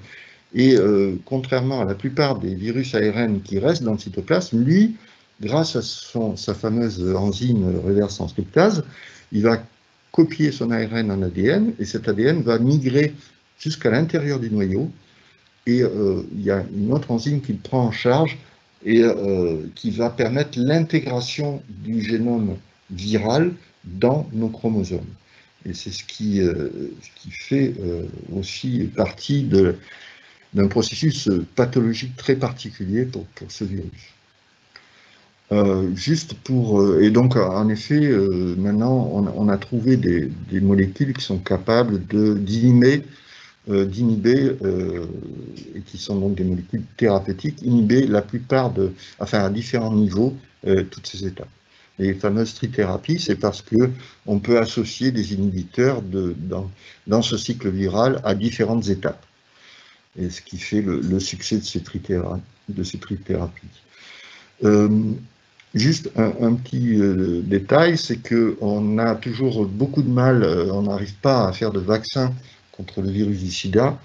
Et euh, contrairement à la plupart des virus A R N qui restent dans le cytoplasme, lui, grâce à son, sa fameuse enzyme reverse transcriptase, il va copier son A R N en A D N et cet A D N va migrer jusqu'à l'intérieur du noyau, et euh, il y a une autre enzyme qui le prend en charge et euh, qui va permettre l'intégration du génome viral dans nos chromosomes. Et c'est ce qui, euh, ce qui fait euh, aussi partie d'un processus pathologique très particulier pour, pour ce virus. Euh, juste pour... Euh, et donc, en effet, euh, maintenant, on, on a trouvé des, des molécules qui sont capables d'inhiber d'inhiber, euh, et qui sont donc des molécules thérapeutiques, inhiber la plupart de, enfin à différents niveaux, euh, toutes ces étapes. Les fameuses trithérapies, c'est parce que on peut associer des inhibiteurs de, dans, dans ce cycle viral à différentes étapes, et ce qui fait le, le succès de ces, trithéra, de ces trithérapies. Euh, Juste un, un petit euh, détail, c'est qu'on a toujours beaucoup de mal, euh, on n'arrive pas à faire de vaccin contre le virus du sida,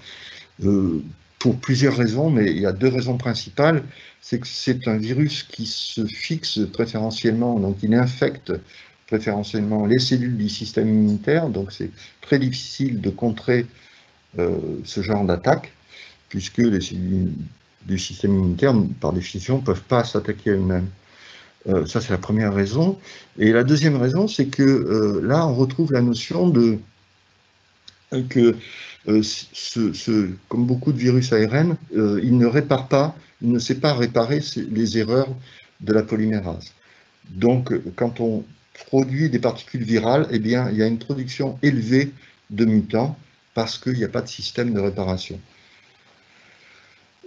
euh, pour plusieurs raisons, mais il y a deux raisons principales. C'est que c'est un virus qui se fixe préférentiellement, donc il infecte préférentiellement les cellules du système immunitaire, donc c'est très difficile de contrer euh, ce genre d'attaque, puisque les cellules du système immunitaire, par définition, ne peuvent pas s'attaquer elles-mêmes. Euh, ça, c'est la première raison. Et la deuxième raison, c'est que euh, là, on retrouve la notion de que, euh, ce, ce, comme beaucoup de virus A R N, euh, il ne répare pas, il ne sait pas réparer les erreurs de la polymérase. Donc, quand on produit des particules virales, eh bien, il y a une production élevée de mutants parce qu'il n'y a pas de système de réparation.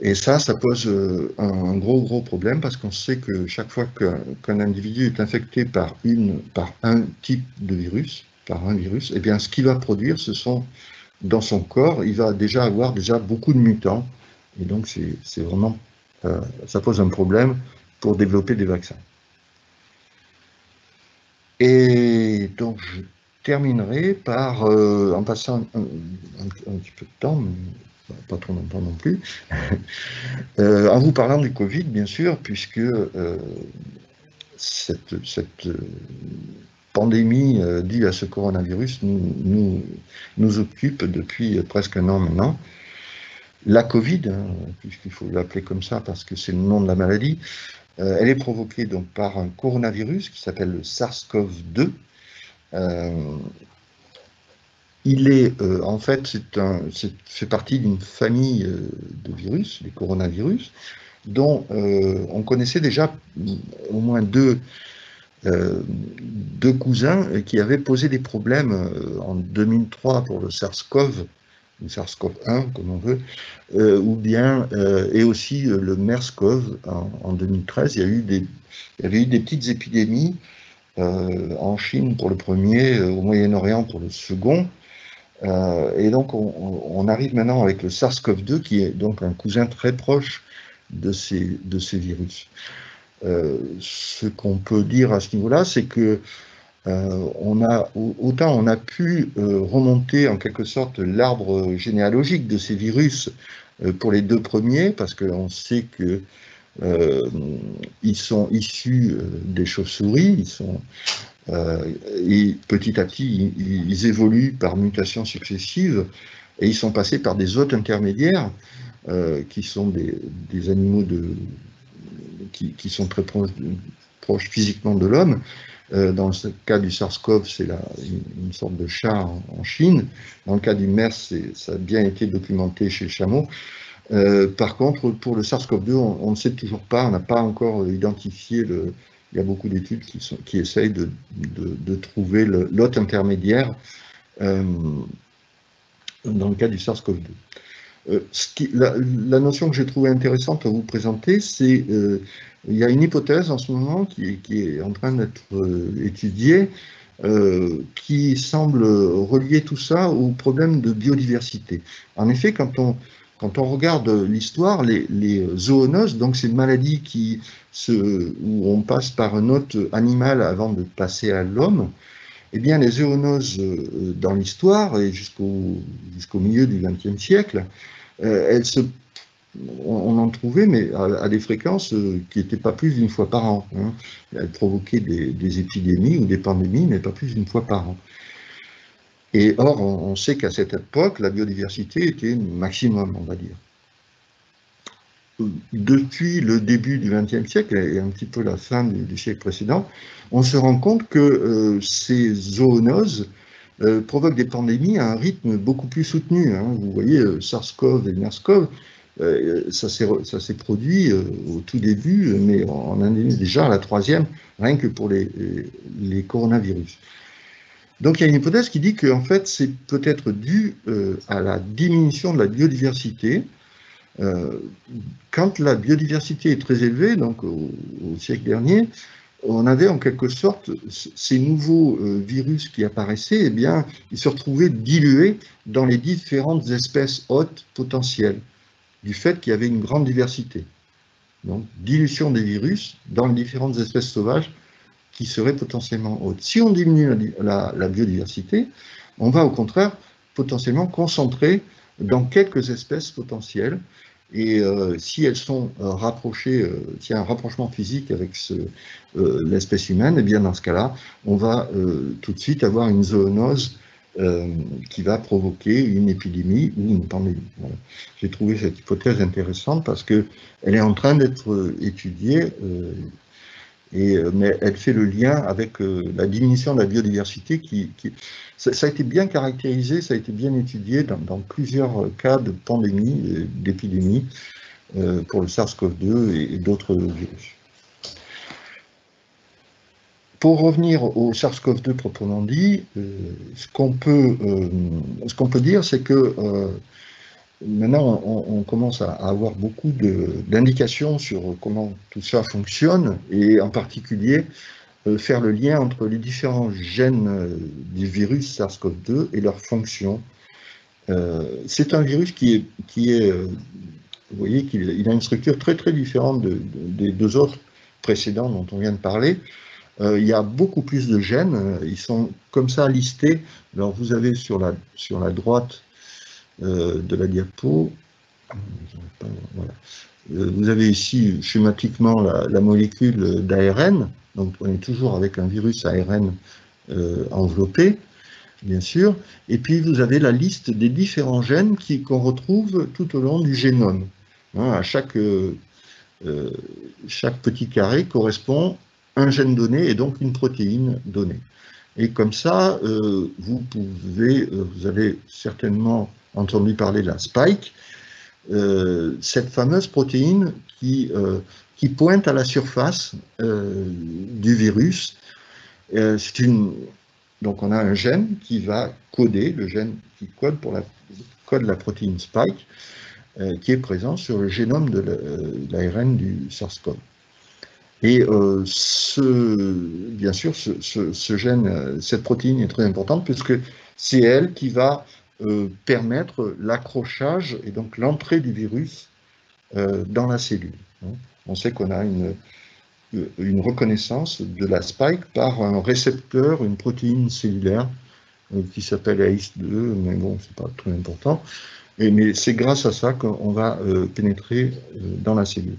Et ça, ça pose un gros, gros problème parce qu'on sait que chaque fois qu'un individu est infecté par, une, par un type de virus, par un virus, eh bien, ce qu'il va produire, ce sont, dans son corps, il va déjà avoir déjà beaucoup de mutants. Et donc, c'est vraiment, euh, ça pose un problème pour développer des vaccins. Et donc, je terminerai par, euh, en passant un, un, un petit peu de temps, mais pas trop longtemps non plus, euh, en vous parlant du Covid, bien sûr, puisque euh, cette, cette pandémie euh, due à ce coronavirus nous, nous, nous occupe depuis presque un an maintenant. La Covid, hein, puisqu'il faut l'appeler comme ça parce que c'est le nom de la maladie, euh, elle est provoquée donc par un coronavirus qui s'appelle le SARS CoV deux. Euh, Il est, euh, en fait, c'est un, c'est, fait partie d'une famille euh, de virus, les coronavirus, dont euh, on connaissait déjà au moins deux, euh, deux cousins qui avaient posé des problèmes euh, en deux mille trois pour le SARS CoV, le SARS CoV un, comme on veut, euh, ou bien, euh, et aussi euh, le MERS CoV en, en deux mille treize. Il y a eu des, il y avait eu des petites épidémies euh, en Chine pour le premier, euh, au Moyen-Orient pour le second. Euh, et donc, on, on arrive maintenant avec le SARS CoV deux, qui est donc un cousin très proche de ces, de ces virus. Euh, ce qu'on peut dire à ce niveau-là, c'est que euh, on a, autant on a pu euh, remonter en quelque sorte l'arbre généalogique de ces virus euh, pour les deux premiers, parce qu'on sait que euh, ils sont issus des chauves-souris, ils sont... Euh, et petit à petit, ils, ils évoluent par mutations successives et ils sont passés par des hôtes intermédiaires euh, qui sont des, des animaux de, qui, qui sont très proches, proches physiquement de l'homme. Euh, dans le cas du SARS CoV, c'est une, une sorte de chat en, en Chine. Dans le cas du MERS, ça a bien été documenté chez le chameau. Euh, par contre, pour le SARS CoV deux, on, on ne sait toujours pas, on n'a pas encore identifié le... Il y a beaucoup d'études qui, qui essayent de, de, de trouver l'hôte intermédiaire euh, dans le cas du SARS CoV deux. Euh, ce qui, la, la notion que j'ai trouvée intéressante à vous présenter, c'est euh, il y a une hypothèse en ce moment qui, qui est en train d'être euh, étudiée, euh, qui semble relier tout ça au problème de biodiversité. En effet, quand on... Quand on regarde l'histoire, les, les zoonoses, donc ces maladies qui se, où on passe par un hôte animal avant de passer à l'homme, eh bien les zoonoses dans l'histoire et jusqu'au jusqu'au milieu du vingtième siècle, elles se, on en trouvait mais à, à des fréquences qui n'étaient pas plus d'une fois par an. Hein. Elles provoquaient des, des épidémies ou des pandémies, mais pas plus d'une fois par an. Et or, on sait qu'à cette époque, la biodiversité était maximum, on va dire. Depuis le début du vingtième siècle et un petit peu la fin du, du siècle précédent, on se rend compte que euh, ces zoonoses euh, provoquent des pandémies à un rythme beaucoup plus soutenu. Hein. Vous voyez, euh, SARS CoV et MERS CoV, euh, ça s'est produit euh, au tout début, mais on en est déjà à la troisième, rien que pour les, les coronavirus. Donc, il y a une hypothèse qui dit que en fait, c'est peut-être dû euh, à la diminution de la biodiversité. Euh, quand la biodiversité est très élevée, donc au, au siècle dernier, on avait en quelque sorte ces nouveaux euh, virus qui apparaissaient, eh bien, ils se retrouvaient dilués dans les différentes espèces hôtes potentielles, du fait qu'il y avait une grande diversité. donc dilution des virus dans les différentes espèces sauvages qui seraient potentiellement hautes. Si on diminue la, la, la biodiversité, on va au contraire potentiellement concentrer dans quelques espèces potentielles. Et euh, si elles sont euh, rapprochées, euh, s'il y a un rapprochement physique avec euh, l'espèce humaine, et eh bien dans ce cas-là, on va euh, tout de suite avoir une zoonose euh, qui va provoquer une épidémie ou une pandémie. Voilà. J'ai trouvé cette hypothèse intéressante parce qu'elle est en train d'être étudiée, euh, et, mais elle fait le lien avec euh, la diminution de la biodiversité. Qui, qui ça, ça a été bien caractérisé, ça a été bien étudié dans, dans plusieurs cas de pandémie, d'épidémie euh, pour le SARS CoV deux et, et d'autres virus. Pour revenir au SARS CoV deux proprement dit, euh, ce qu'on peut, euh, ce qu'on peut dire, c'est que euh, maintenant on, on commence à avoir beaucoup d'indications sur comment tout ça fonctionne, et en particulier euh, faire le lien entre les différents gènes euh, du virus SARS CoV deux et leurs fonctions. Euh, c'est un virus qui est, qui est euh, vous voyez qu'il il a une structure très très différente de, de, des deux autres précédents dont on vient de parler. Euh, il y a beaucoup plus de gènes, ils sont comme ça listés. Alors vous avez sur la, sur la droite Euh, de la diapo, voilà. euh, vous avez ici schématiquement la, la molécule d'A R N, donc on est toujours avec un virus A R N euh, enveloppé, bien sûr, et puis vous avez la liste des différents gènes qu'on retrouve tout au long du génome. Hein, à chaque, euh, euh, chaque petit carré correspond un gène donné et donc une protéine donnée. Et comme ça, euh, vous pouvez, euh, vous avez certainement entendu parler de la spike, euh, cette fameuse protéine qui, euh, qui pointe à la surface euh, du virus. Euh, c'est une, donc on a un gène qui va coder, le gène qui code, pour la, code la protéine spike, euh, qui est présent sur le génome de l'A R N du SARS CoV. Et euh, ce, bien sûr, ce, ce, ce gène, cette protéine est très importante puisque c'est elle qui va Euh, permettre l'accrochage et donc l'entrée du virus euh, dans la cellule. On sait qu'on a une, une reconnaissance de la spike par un récepteur, une protéine cellulaire euh, qui s'appelle A C E deux, mais bon, c'est pas très important. Et, mais c'est grâce à ça qu'on va euh, pénétrer euh, dans la cellule.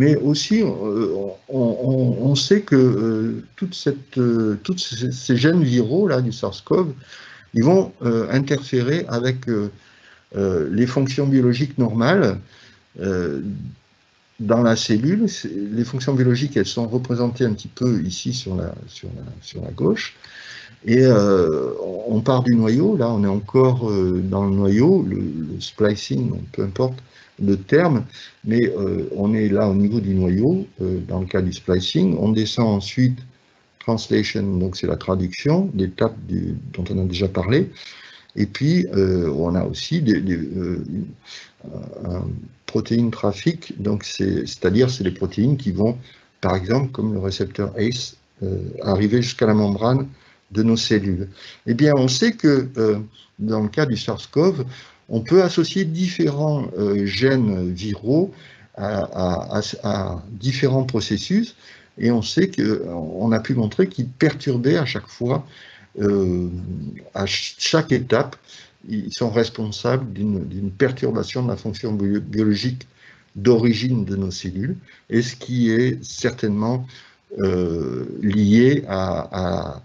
Mais aussi, euh, on, on, on sait que euh, toute cette, euh, toutes ces, ces gènes viraux là, du SARS CoV, ils vont euh, interférer avec euh, euh, les fonctions biologiques normales euh, dans la cellule. Les fonctions biologiques, elles sont représentées un petit peu ici sur la, sur la, sur la gauche. Et euh, on part du noyau, là on est encore euh, dans le noyau, le, le splicing, peu importe le terme, mais euh, on est là au niveau du noyau, euh, dans le cas du splicing. On descend ensuite translation, donc c'est la traduction, l'étape dont on a déjà parlé. Et puis, euh, on a aussi des, des, euh, un protéine trafic, c'est-à-dire c'est les protéines qui vont, par exemple, comme le récepteur A C E, euh, arriver jusqu'à la membrane de nos cellules. Eh bien, on sait que euh, dans le cas du SARS CoV, on peut associer différents euh, gènes viraux à, à, à, à différents processus. Et on sait qu'on a pu montrer qu'ils perturbaient à chaque fois, euh, à chaque étape, ils sont responsables d'une perturbation de la fonction biologique d'origine de nos cellules, et ce qui est certainement euh, lié à, à,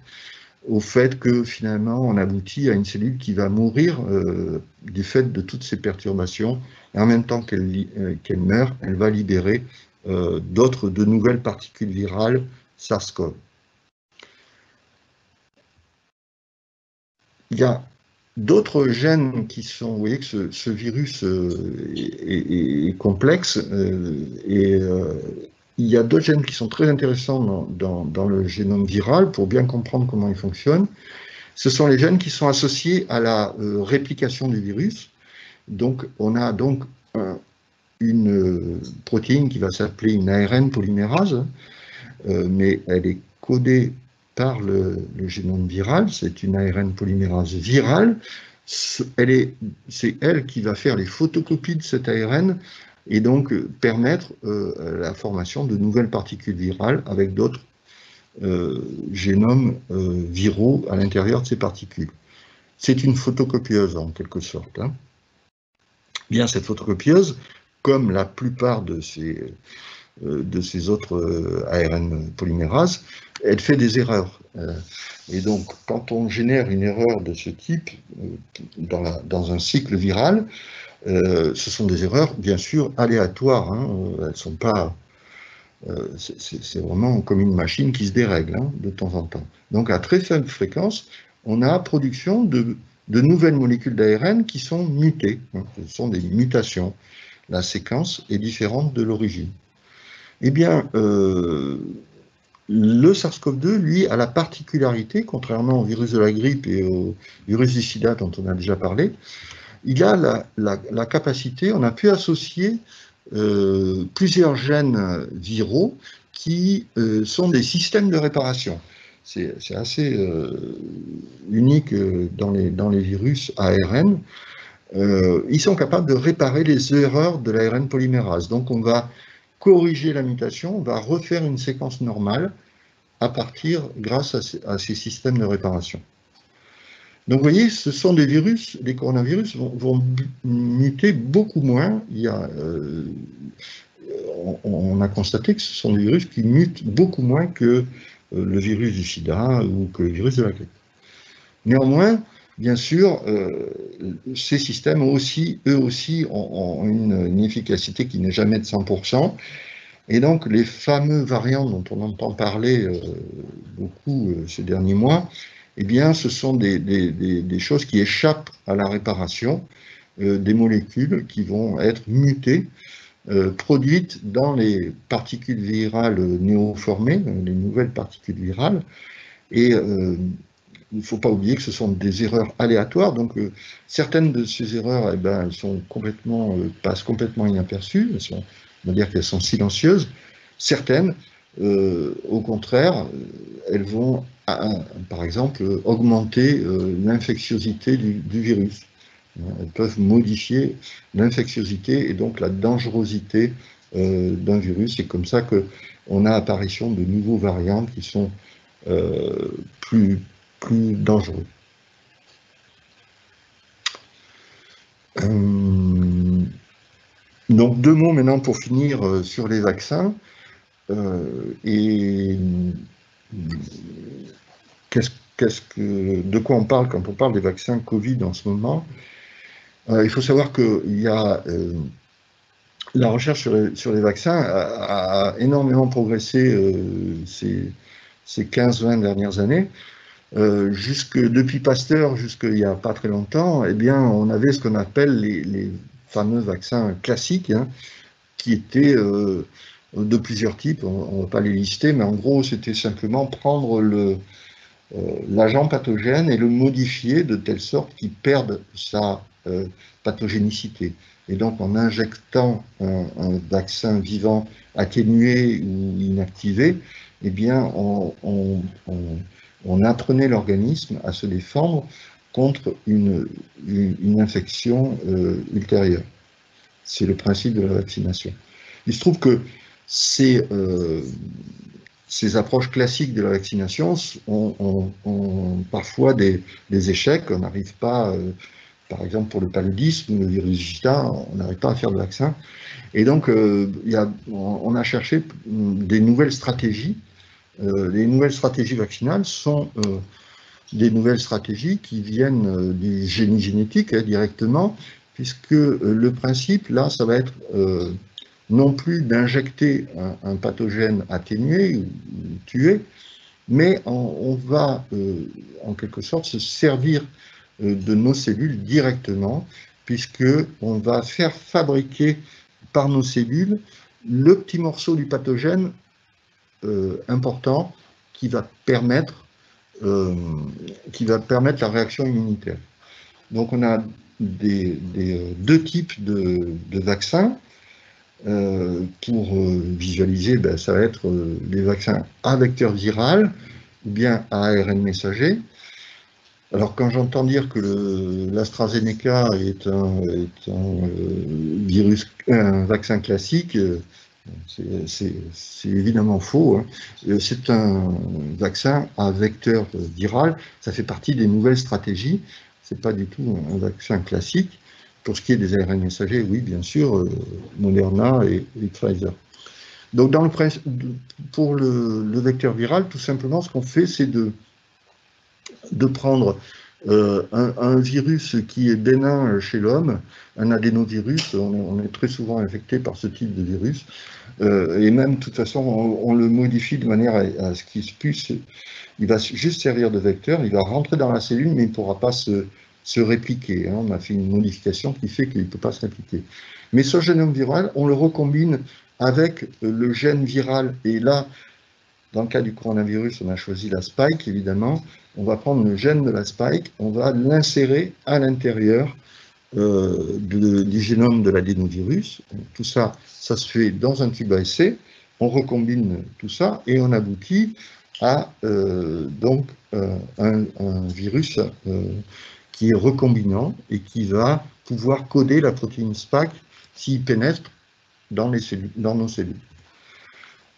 au fait que finalement on aboutit à une cellule qui va mourir euh, du fait de toutes ces perturbations, et en même temps qu'elle euh, qu'elle meurt, elle va libérer Euh, d'autres, de nouvelles particules virales SARS CoV. Il y a d'autres gènes qui sont, vous voyez que ce, ce virus euh, est, est complexe, euh, et euh, il y a d'autres gènes qui sont très intéressants dans, dans, dans le génome viral pour bien comprendre comment ils fonctionnent. Ce sont les gènes qui sont associés à la euh, réplication du virus. Donc on a donc un une protéine qui va s'appeler une A R N polymérase, euh, mais elle est codée par le, le génome viral, c'est une A R N polymérase virale, c'est elle, elle qui va faire les photocopies de cette A R N et donc permettre euh, la formation de nouvelles particules virales avec d'autres euh, génomes euh, viraux à l'intérieur de ces particules. C'est une photocopieuse en quelque sorte, hein. Bien, cette photocopieuse, comme la plupart de ces, euh, de ces autres euh, A R N polymérases, elle fait des erreurs. Euh, et donc, quand on génère une erreur de ce type euh, dans, la, dans un cycle viral, euh, ce sont des erreurs, bien sûr, aléatoires. Hein, elles ne sont pas... Euh, c'est vraiment comme une machine qui se dérègle, hein, de temps en temps. Donc, à très faible fréquence, on a production de, de nouvelles molécules d'A R N qui sont mutées. Hein, ce sont des mutations. La séquence est différente de l'origine. Eh bien, euh, le SARS-CoV deux, lui, a la particularité, contrairement au virus de la grippe et au virus du sida dont on a déjà parlé, il a la, la, la capacité, on a pu associer euh, plusieurs gènes viraux qui euh, sont des systèmes de réparation. C'est assez euh, unique dans les, dans les virus A R N. Euh, ils sont capables de réparer les erreurs de l'A R N polymérase. Donc on va corriger la mutation, on va refaire une séquence normale à partir, grâce à ces, à ces systèmes de réparation. Donc vous voyez, ce sont des virus, les coronavirus vont, vont muter beaucoup moins. Il y a, euh, on, on a constaté que ce sont des virus qui mutent beaucoup moins que euh, le virus du sida ou que le virus de la grippe. Néanmoins, bien sûr, euh, ces systèmes aussi, eux aussi ont, ont une, une efficacité qui n'est jamais de cent pour cent. Et donc, les fameux variants dont on entend parler euh, beaucoup euh, ces derniers mois, eh bien, ce sont des, des, des, des choses qui échappent à la réparation, euh, des molécules qui vont être mutées, euh, produites dans les particules virales néoformées, les nouvelles particules virales, et... Euh, il ne faut pas oublier que ce sont des erreurs aléatoires, donc euh, certaines de ces erreurs, eh ben, elles sont complètement, euh, passent complètement inaperçues, elles sont, on va dire qu'elles sont silencieuses. Certaines, euh, au contraire, elles vont, à, par exemple, euh, augmenter euh, l'infectiosité du, du virus. Elles peuvent modifier l'infectiosité et donc la dangerosité euh, d'un virus. C'est comme ça qu'on a apparition de nouveaux variants qui sont euh, plus... plus dangereux. Euh, donc deux mots maintenant pour finir sur les vaccins. Euh, et qu'est-ce, qu'est-ce que, de quoi on parle quand on parle des vaccins Covid en ce moment? euh, Il faut savoir qu'il y a euh, la recherche sur les, sur les vaccins a, a énormément progressé euh, ces, ces quinze vingt dernières années. Euh, jusque, depuis Pasteur, jusqu'il n'y a pas très longtemps, eh bien, on avait ce qu'on appelle les, les fameux vaccins classiques, hein, qui étaient euh, de plusieurs types, on ne va pas les lister, mais en gros, c'était simplement prendre le, euh, l'agent pathogène et le modifier de telle sorte qu'il perde sa euh, pathogénicité. Et donc, en injectant un, un vaccin vivant atténué ou inactivé, eh bien, on... on, on on apprenait l'organisme à se défendre contre une, une, une infection euh, ultérieure. C'est le principe de la vaccination. Il se trouve que ces, euh, ces approches classiques de la vaccination ont, ont, ont parfois des, des échecs. On n'arrive pas, euh, par exemple pour le paludisme, le virus Zika, on n'arrive pas à faire de vaccin. Et donc, euh, y a, on a cherché des nouvelles stratégies. Euh, les nouvelles stratégies vaccinales sont euh, des nouvelles stratégies qui viennent euh, du génie génétique, hein, directement, puisque euh, le principe, là, ça va être euh, non plus d'injecter un, un pathogène atténué ou tué, mais on, on va, euh, en quelque sorte, se servir euh, de nos cellules directement, puisqu'on va faire fabriquer par nos cellules le petit morceau du pathogène Euh, important qui va permettre euh, qui va permettre la réaction immunitaire. Donc on a des, des, deux types de, de vaccins. Euh, pour euh, visualiser, ben, ça va être euh, les vaccins à vecteur viral ou bien à A R N messager. Alors quand j'entends dire que l'AstraZeneca est, un, est un, virus, un vaccin classique, c'est évidemment faux. Hein. C'est un vaccin à vecteur viral, ça fait partie des nouvelles stratégies, c'est pas du tout un vaccin classique. Pour ce qui est des A R N messagers, oui, bien sûr, euh, Moderna et, et Pfizer. Donc, dans le, pour le, le vecteur viral, tout simplement, ce qu'on fait, c'est de, de prendre euh, un, un virus qui est bénin chez l'homme, un adénovirus, on, on est très souvent infecté par ce type de virus, euh, et même, de toute façon, on, on le modifie de manière à, à ce qu'il se puisse, il va juste servir de vecteur, il va rentrer dans la cellule, mais il ne pourra pas se... se répliquer. On a fait une modification qui fait qu'il ne peut pas se répliquer. Mais ce génome viral, on le recombine avec le gène viral. Et là, dans le cas du coronavirus, on a choisi la spike, évidemment. On va prendre le gène de la spike, on va l'insérer à l'intérieur euh, du génome de l'adénovirus. Tout ça, ça se fait dans un tube à essai. On recombine tout ça et on aboutit à euh, donc, euh, un, un virus euh, qui est recombinant et qui va pouvoir coder la protéine spike s'il pénètre dans, les cellules, dans nos cellules.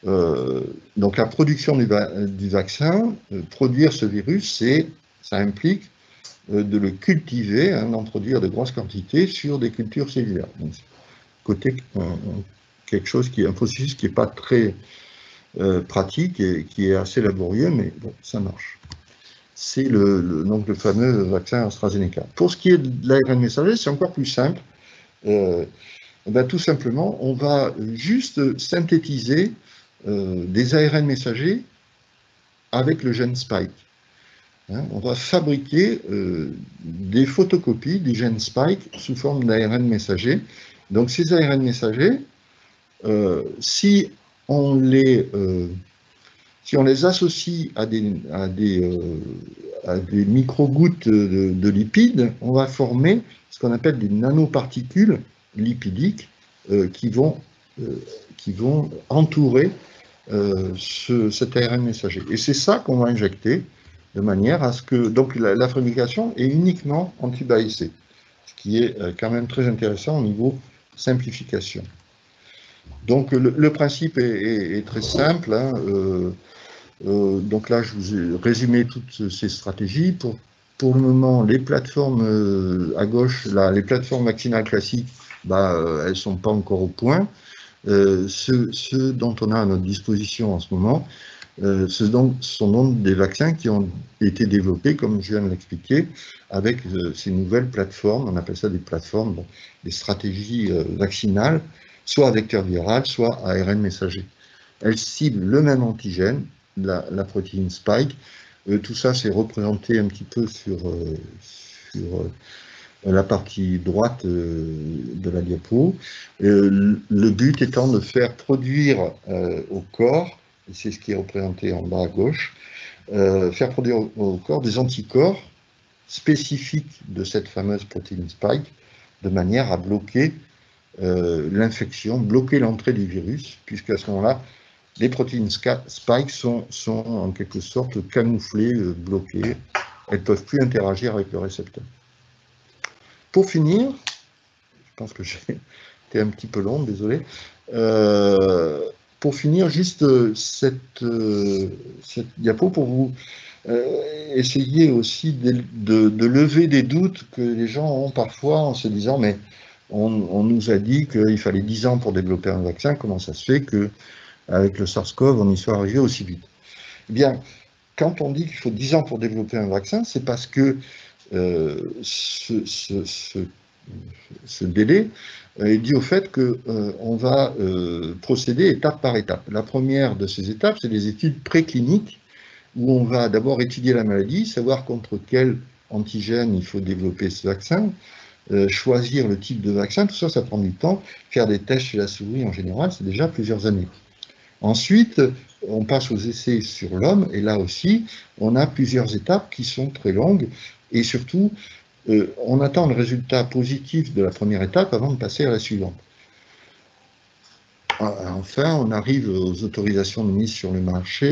Euh, donc la production du, va du vaccin, euh, produire ce virus, ça implique euh, de le cultiver, hein, d'en produire de grosses quantités sur des cultures cellulaires. Donc, côté euh, quelque chose qui est un processus qui n'est pas très euh, pratique et qui est assez laborieux, mais bon, ça marche. C'est le, le, donc le fameux vaccin AstraZeneca. Pour ce qui est de l'A R N messager, c'est encore plus simple. Euh, ben tout simplement, on va juste synthétiser euh, des A R N messagers avec le gène spike. Hein, on va fabriquer euh, des photocopies du gène spike sous forme d'A R N messager. Donc ces A R N messagers, euh, si on les... Euh, Si on les associe à des, à des, euh, à des micro-gouttes de, de lipides, on va former ce qu'on appelle des nanoparticules lipidiques euh, qui, vont, euh, qui vont entourer euh, ce, cet A R N messager. Et c'est ça qu'on va injecter de manière à ce que... Donc la, la fabrication est uniquement en tube à essai, ce qui est quand même très intéressant au niveau simplification. Donc le, le principe est, est, est très simple. Hein, euh, Euh, donc là, je vous ai résumé toutes ces stratégies. Pour, pour le moment, les plateformes euh, à gauche, là, les plateformes vaccinales classiques, bah, euh, elles ne sont pas encore au point. Euh, ce, ce dont on a à notre disposition en ce moment, euh, ce donc, sont donc des vaccins qui ont été développés, comme je viens de l'expliquer, avec euh, ces nouvelles plateformes, on appelle ça des plateformes, bon, des stratégies euh, vaccinales, soit à vecteur viral, soit à A R N messager. Elles ciblent le même antigène, La, la protéine spike. Euh, tout ça, c'est représenté un petit peu sur, euh, sur euh, la partie droite euh, de la diapo. Euh, le but étant de faire produire euh, au corps, c'est ce qui est représenté en bas à gauche, euh, faire produire au, au corps des anticorps spécifiques de cette fameuse protéine spike, de manière à bloquer euh, l'infection, bloquer l'entrée du virus, puisqu'à ce moment-là, les protéines spike sont, sont en quelque sorte camouflées, bloquées. Elles ne peuvent plus interagir avec le récepteur. Pour finir, je pense que j'ai été un petit peu long, désolé. Euh, pour finir, juste cette, cette diapo pour vous euh, essayer aussi de, de, de lever des doutes que les gens ont parfois en se disant « mais on, on nous a dit qu'il fallait dix ans pour développer un vaccin, comment ça se fait que avec le SARS-CoV, on y soit arrivé aussi vite ». Eh bien, quand on dit qu'il faut dix ans pour développer un vaccin, c'est parce que euh, ce, ce, ce, ce délai est dû au fait qu'on euh, va euh, procéder étape par étape. La première de ces étapes, c'est les études précliniques, où on va d'abord étudier la maladie, savoir contre quel antigène il faut développer ce vaccin, Euh, choisir le type de vaccin, tout ça, ça prend du temps. Faire des tests chez la souris, en général, c'est déjà plusieurs années. Ensuite, on passe aux essais sur l'homme, et là aussi, on a plusieurs étapes qui sont très longues, et surtout, euh, on attend le résultat positif de la première étape avant de passer à la suivante. Enfin, on arrive aux autorisations de mise sur le marché,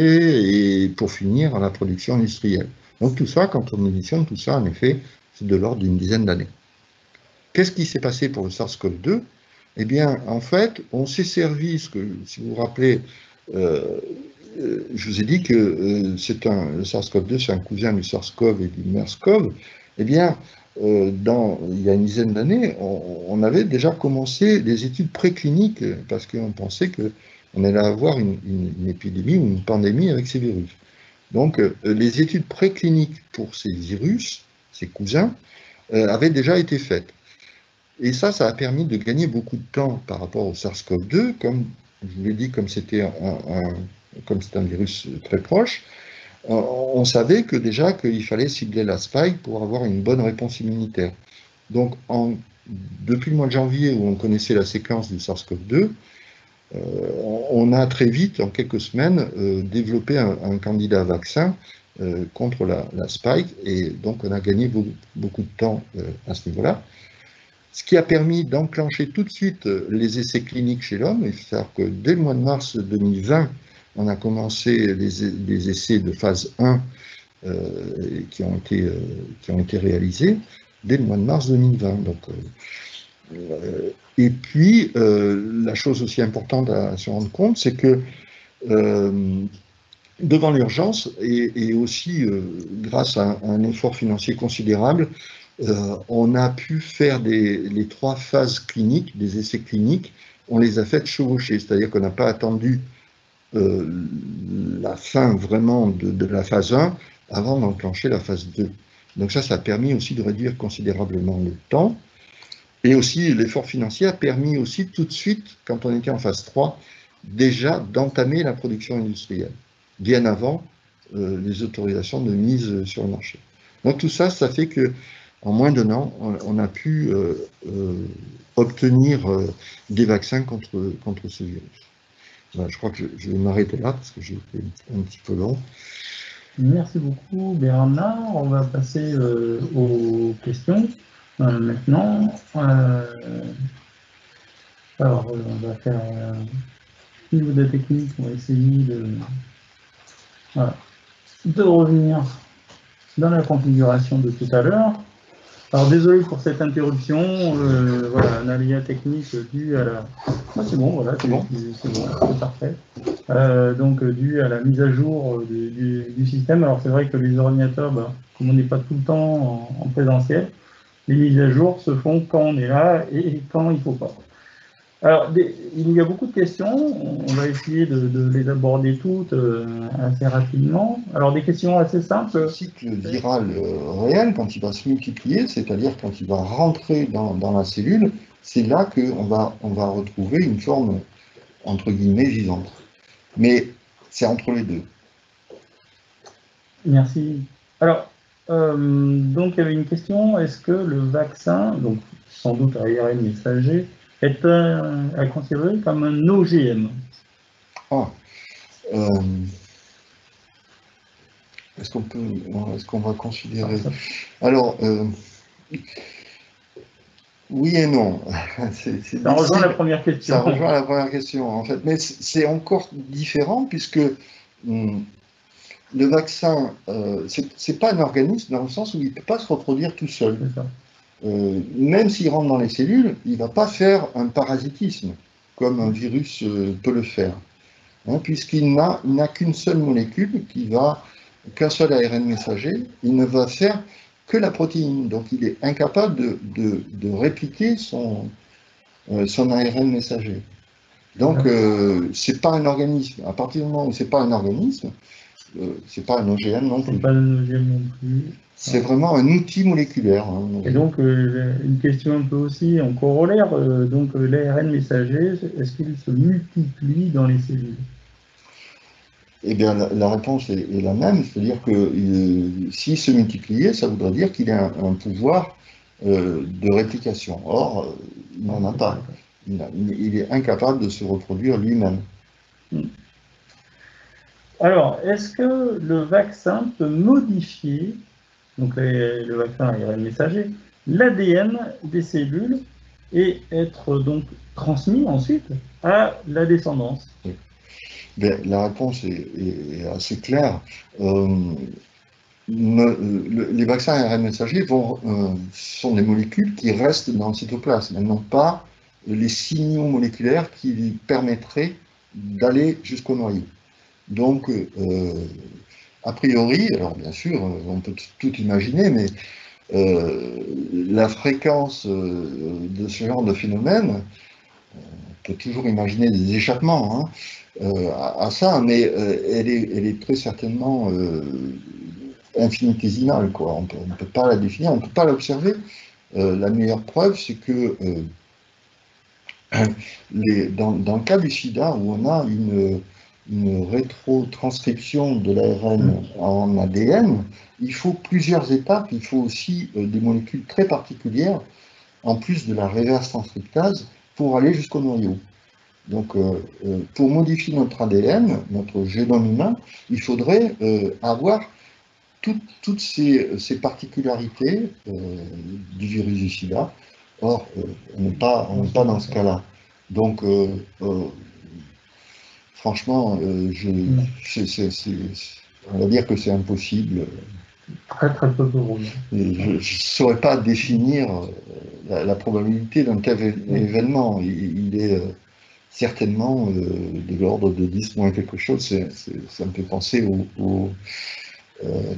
et pour finir, à la production industrielle. Donc tout ça, quand on additionne tout ça, en effet, c'est de l'ordre d'une dizaine d'années. Qu'est-ce qui s'est passé pour le SARS-CoV deux? Eh bien, en fait, on s'est servi, ce que, si vous vous rappelez, euh, je vous ai dit que euh, c'est un, le SARS-CoV deux, c'est un cousin du SARS-CoV et du MERS-CoV. Eh bien, euh, dans, il y a une dizaine d'années, on, on avait déjà commencé des études précliniques parce qu'on pensait qu'on allait avoir une, une, une épidémie ou une pandémie avec ces virus. Donc, euh, les études précliniques pour ces virus, ces cousins, euh, avaient déjà été faites. Et ça, ça a permis de gagner beaucoup de temps par rapport au SARS-CoV deux, comme je vous l'ai dit, comme c'était un, un, comme c'est un virus très proche. On savait que déjà qu'il fallait cibler la spike pour avoir une bonne réponse immunitaire. Donc, en, depuis le mois de janvier où on connaissait la séquence du SARS-CoV deux, euh, on a très vite, en quelques semaines, euh, développé un, un candidat à vaccin euh, contre la, la spike, et donc on a gagné beaucoup, beaucoup de temps euh, à ce niveau-là. Ce qui a permis d'enclencher tout de suite les essais cliniques chez l'homme, c'est-à-dire que dès le mois de mars deux mille vingt, on a commencé des essais de phase un euh, qui, ont été, euh, qui ont été réalisés dès le mois de mars deux mille vingt. Donc, euh, et puis, euh, la chose aussi importante à se rendre compte, c'est que euh, devant l'urgence, et, et aussi euh, grâce à un, à un effort financier considérable, Euh, on a pu faire des, les trois phases cliniques, des essais cliniques, on les a faites chevaucher, c'est-à-dire qu'on n'a pas attendu euh, la fin vraiment de, de la phase un avant d'enclencher la phase deux. Donc ça, ça a permis aussi de réduire considérablement le temps, et aussi l'effort financier a permis aussi tout de suite, quand on était en phase trois, déjà d'entamer la production industrielle, bien avant euh, les autorisations de mise sur le marché. Donc tout ça, ça fait que en moins d'un an, on a pu euh, euh, obtenir euh, des vaccins contre, contre ce virus. Voilà, je crois que je, je vais m'arrêter là parce que j'ai été un petit peu long. Merci beaucoup Bernard. On va passer euh, aux questions euh, maintenant. Euh, alors, euh, on va faire euh, niveau de la technique, on va essayer de, voilà, de revenir dans la configuration de tout à l'heure. Alors désolé pour cette interruption, euh, voilà, un aléa technique dû à la... Ah, c'est bon, voilà, c'est bon, c'est bon, c'est parfait. Euh, donc dû à la mise à jour du, du, du système. Alors c'est vrai que les ordinateurs, bah, comme on n'est pas tout le temps en, en présentiel, les mises à jour se font quand on est là et quand il ne faut pas. Alors des, il y a beaucoup de questions, on va essayer de, de les aborder toutes euh, assez rapidement. Alors des questions assez simples. Le cycle viral réel, quand il va se multiplier, c'est-à-dire quand il va rentrer dans, dans la cellule, c'est là qu'on va, on va retrouver une forme entre guillemets vivante. Mais c'est entre les deux. Merci. Alors, euh, donc il y avait une question, est-ce que le vaccin, donc sans doute à A R N messager, est un, à considérer comme un O G M. Ah, euh, est-ce qu'on peut, est-ce qu'on va considérer... Alors, euh, oui et non. C'est, c'est ça rejoint la première question. Ça rejoint la première question, en fait. Mais c'est encore différent, puisque hum, le vaccin, euh, c'est pas un organisme dans le sens où il ne peut pas se reproduire tout seul. Euh, même s'il rentre dans les cellules, il ne va pas faire un parasitisme, comme un virus euh, peut le faire, hein, puisqu'il n'a qu'une seule molécule, qui va qu'un seul A R N messager, il ne va faire que la protéine, donc il est incapable de, de, de répliquer son, euh, son A R N messager. Donc euh, ce n'est pas un organisme, à partir du moment où ce n'est pas un organisme, euh, ce n'est pas un O G M non plus. C'est pas un O G M non plus. C'est vraiment un outil moléculaire. Hein. Et donc, euh, une question un peu aussi en corollaire, euh, donc euh, l'A R N messager, est-ce qu'il se multiplie dans les cellules? Eh bien, la, la réponse est, est la même, c'est-à-dire que euh, s'il se multipliait, ça voudrait dire qu'il a un, un pouvoir euh, de réplication. Or, euh, il n'en a pas. Il, a, il est incapable de se reproduire lui-même. Hmm. Alors, est-ce que le vaccin peut modifier, donc les, le vaccin A R N messager, l'A D N des cellules et être donc transmis ensuite à la descendance? Oui. Bien, la réponse est, est assez claire. Euh, me, le, les vaccins A R N messagers vont, euh, sont des molécules qui restent dans le cytoplasme. Elles n'ont pas les signaux moléculaires qui permettraient d'aller jusqu'au noyau. Donc, euh, a priori, alors bien sûr, on peut tout imaginer, mais euh, la fréquence de ce genre de phénomène, on peut toujours imaginer des échappements hein, à, à ça, mais euh, elle, est, elle est très certainement euh, infinitésimale, quoi. On peut, ne peut pas la définir, on ne peut pas l'observer. Euh, la meilleure preuve, c'est que euh, les, dans, dans le cas du sida, où on a une, une rétrotranscription de l'A R N en A D N, il faut plusieurs étapes, il faut aussi euh, des molécules très particulières, en plus de la reverse transcriptase, pour aller jusqu'au noyau. Donc, euh, euh, pour modifier notre A D N, notre génome humain, il faudrait euh, avoir tout, toutes ces, ces particularités euh, du virus du sida. Or, euh, on n'est pas, pas dans ce cas-là. Donc, euh, euh, franchement, euh, je, c'est, c'est, c'est, on va dire que c'est impossible. Très, très peu pour vous. Je ne saurais pas définir la, la probabilité d'un tel événement. Il, il est euh, certainement euh, de l'ordre de dix moins quelque chose. C'est, c'est, ça me fait penser aux au, euh,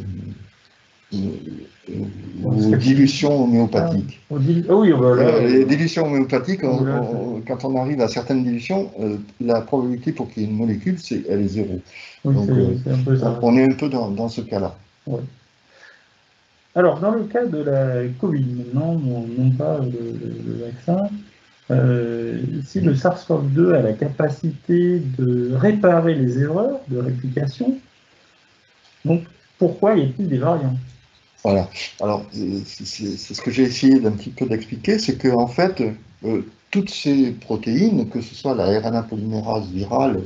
au dilutions homéopathiques. Ah, dit, oh oui, ben là, euh, les dilutions homéopathiques, on, on, quand on arrive à certaines dilutions, euh, la probabilité pour qu'il y ait une molécule, c'est, elle est zéro. Oui, donc, c'est, euh, c'est on est un peu dans, dans ce cas-là. Ouais. Alors, dans le cas de la Covid, maintenant, non pas le vaccin, euh, si le SARS CoV deux a la capacité de réparer les erreurs de réplication, donc pourquoi y a-t-il des variants? Voilà. Alors, c'est ce que j'ai essayé d'un petit peu d'expliquer, c'est que en fait, euh, toutes ces protéines, que ce soit la R N A polymérase virale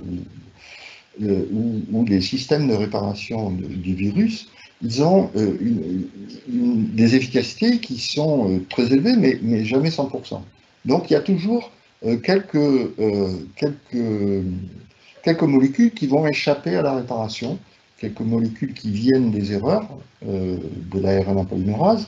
euh, ou, ou les systèmes de réparation de, du virus, ils ont euh, une, une, des efficacités qui sont euh, très élevées, mais, mais jamais cent pour cent. Donc il y a toujours euh, quelques, euh, quelques, quelques molécules qui vont échapper à la réparation, quelques molécules qui viennent des erreurs euh, de la R N A polymérase.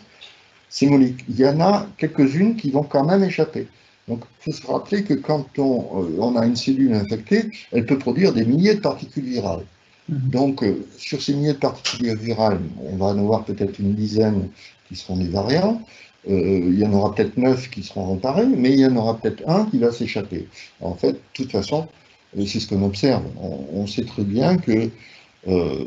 Ces molécules, il y en a quelques-unes qui vont quand même échapper. Donc il faut se rappeler que quand on, euh, on a une cellule infectée, elle peut produire des milliers de particules virales. Donc, euh, sur ces milliers de particules virales, on va en avoir peut-être une dizaine qui seront des variants, euh, il y en aura peut-être neuf qui seront réparés, mais il y en aura peut-être un qui va s'échapper. En fait, de toute façon, euh, c'est ce qu'on observe. On, on sait très bien que euh,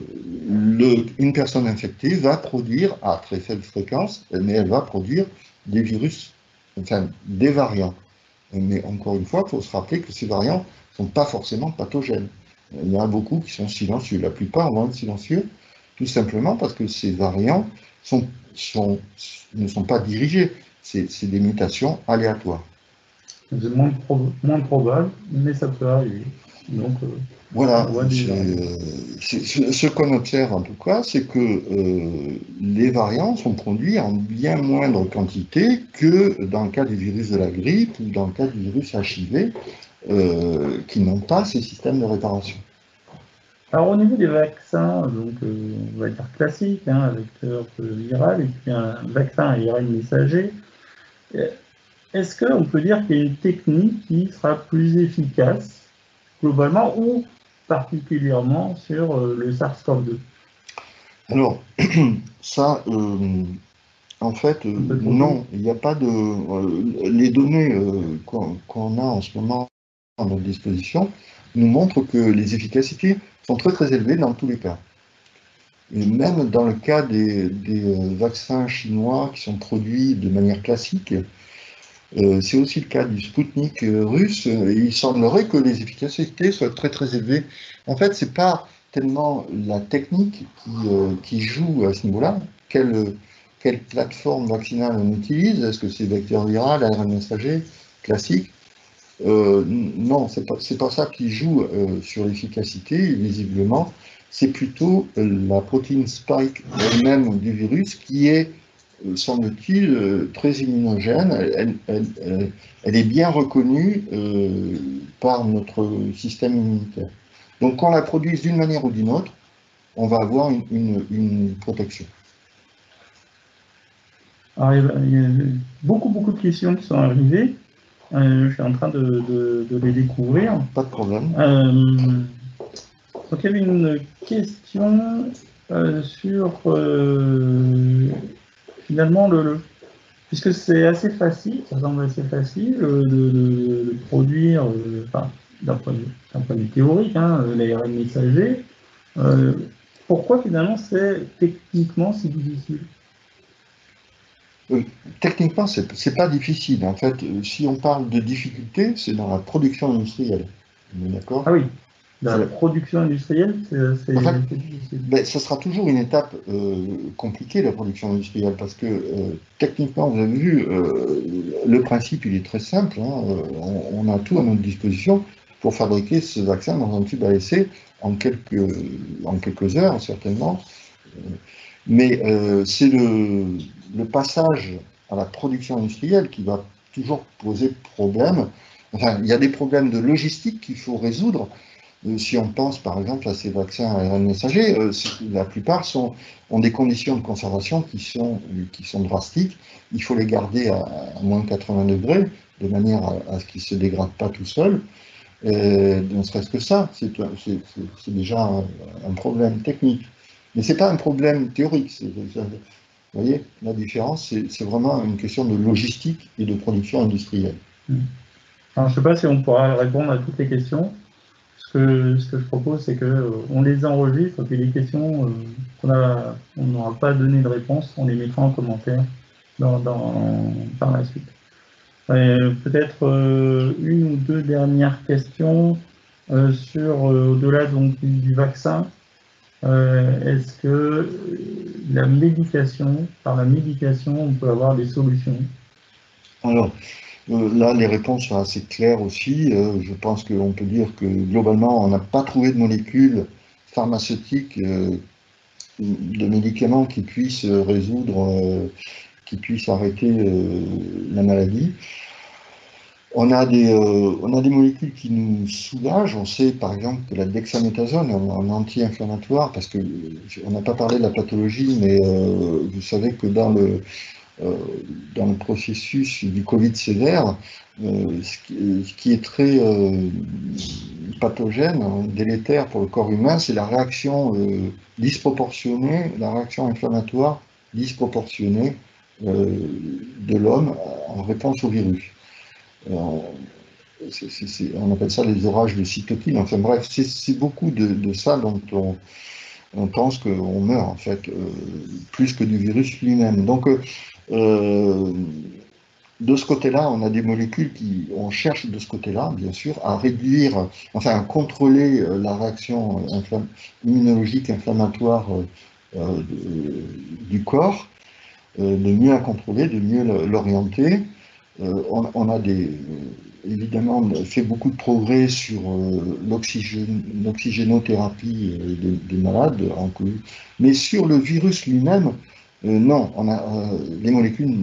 le, une personne infectée va produire, à très faible fréquence, mais elle va produire des virus, enfin des variants. Mais encore une fois, il faut se rappeler que ces variants ne sont pas forcément pathogènes. Il y en a beaucoup qui sont silencieux, la plupart vont être silencieux, tout simplement parce que ces variants sont, sont, ne sont pas dirigés, c'est des mutations aléatoires. C'est moins, prob moins probable, mais ça peut arriver. Donc, euh, voilà, euh, ce, ce qu'on observe en tout cas, c'est que euh, les variants sont produits en bien moindre quantité que dans le cas du virus de la grippe ou dans le cas du virus H I V, Euh, qui n'ont pas ces systèmes de réparation. Alors au niveau des vaccins, donc, euh, on va dire classiques, hein, un vecteur viral et puis un vaccin à A R N messager, est-ce qu'on peut dire qu'il y a une technique qui sera plus efficace globalement ou particulièrement sur euh, le SARS CoV deux? Alors, ça... Euh... En fait, euh, non, il n'y a pas de... Euh, les données euh, qu'on qu'on a en ce moment à notre disposition nous montrent que les efficacités sont très très élevées dans tous les cas. Et même dans le cas des, des vaccins chinois qui sont produits de manière classique, euh, c'est aussi le cas du Sputnik russe, et il semblerait que les efficacités soient très très élevées. En fait, ce n'est pas tellement la technique qui, euh, qui joue à ce niveau-là, qu'elle... Quelle plateforme vaccinale on utilise? Est-ce que c'est vecteur viral, A R N messager, classique? euh, Non, c'est pas, pas ça qui joue euh, sur l'efficacité, visiblement. C'est plutôt euh, la protéine spike elle-même du virus qui est, euh, semble-t-il, euh, très immunogène. Elle, elle, elle, elle est bien reconnue euh, par notre système immunitaire. Donc, quand on la produit d'une manière ou d'une autre, on va avoir une, une, une protection. Alors, il y a beaucoup, beaucoup de questions qui sont arrivées. Euh, je suis en train de, de, de les découvrir. Pas de problème. Euh, donc, il y avait une question euh, sur, euh, finalement, le, le, puisque c'est assez facile, ça semble assez facile euh, de, de, de produire, euh, enfin, d'un point, d'un point de vue théorique, hein, l'A R N messager. Euh, pourquoi, finalement, c'est techniquement si difficile ? Euh, techniquement, ce n'est pas difficile. En fait, euh, si on parle de difficulté, c'est dans la production industrielle. D'accord ? Ah oui, dans la production industrielle, c'est enfin, difficile. Ben, ça sera toujours une étape euh, compliquée, la production industrielle, parce que euh, techniquement, vous avez vu, euh, le principe, il est très simple. Hein, on, on a tout à notre disposition pour fabriquer ce vaccin dans un tube à essai en quelques, en quelques heures, certainement. Mais euh, c'est le... le passage à la production industrielle qui va toujours poser problème. Enfin, il y a des problèmes de logistique qu'il faut résoudre. Euh, si on pense par exemple à ces vaccins à A R N messager, euh, la plupart sont, ont des conditions de conservation qui sont, euh, qui sont drastiques. Il faut les garder à, à moins de quatre-vingts degrés, de manière à, à ce qu'ils ne se dégradent pas tout seuls. Euh, ne serait-ce que ça, c'est déjà un, un problème technique. Mais ce n'est pas un problème théorique. C'est, c'est, Vous voyez, la différence, c'est vraiment une question de logistique et de production industrielle. Alors, je ne sais pas si on pourra répondre à toutes les questions. Ce que, ce que je propose, c'est qu'on les enregistre, et puis les questions euh, qu'on n'aura pas donné de réponse, on les mettra en commentaire dans, dans, par la suite. Peut-être euh, une ou deux dernières questions euh, sur, euh, au-delà donc du vaccin. Euh, Est-ce que la médication, par la médication, on peut avoir des solutions? Alors, euh, là, les réponses sont assez claires aussi. Euh, je pense qu'on peut dire que, globalement, on n'a pas trouvé de molécules pharmaceutiques, euh, de médicaments qui puissent résoudre, euh, qui puissent arrêter euh, la maladie. On a, des, euh, on a des molécules qui nous soulagent. On sait par exemple que la dexaméthasone, un anti-inflammatoire, parce qu'on n'a pas parlé de la pathologie, mais euh, vous savez que dans le, euh, dans le processus du Covid sévère, euh, ce, qui, ce qui est très euh, pathogène, hein, délétère pour le corps humain, c'est la réaction euh, disproportionnée, la réaction inflammatoire disproportionnée euh, de l'homme en réponse au virus. Alors, c est, c est, c est, on appelle ça les orages de cytokines, enfin bref, c'est beaucoup de, de ça dont on, on pense qu'on meurt en fait, euh, plus que du virus lui-même. Donc euh, de ce côté-là, on a des molécules qui, on cherche de ce côté-là, bien sûr, à réduire, enfin à contrôler la réaction inflamm- immunologique inflammatoire euh, de, du corps, euh, de mieux la contrôler, de mieux l'orienter. Euh, on, on a des, euh, évidemment fait beaucoup de progrès sur euh, l'oxygénothérapie euh, des, des malades en Covid, mais sur le virus lui-même, euh, non, on a euh, les molécules,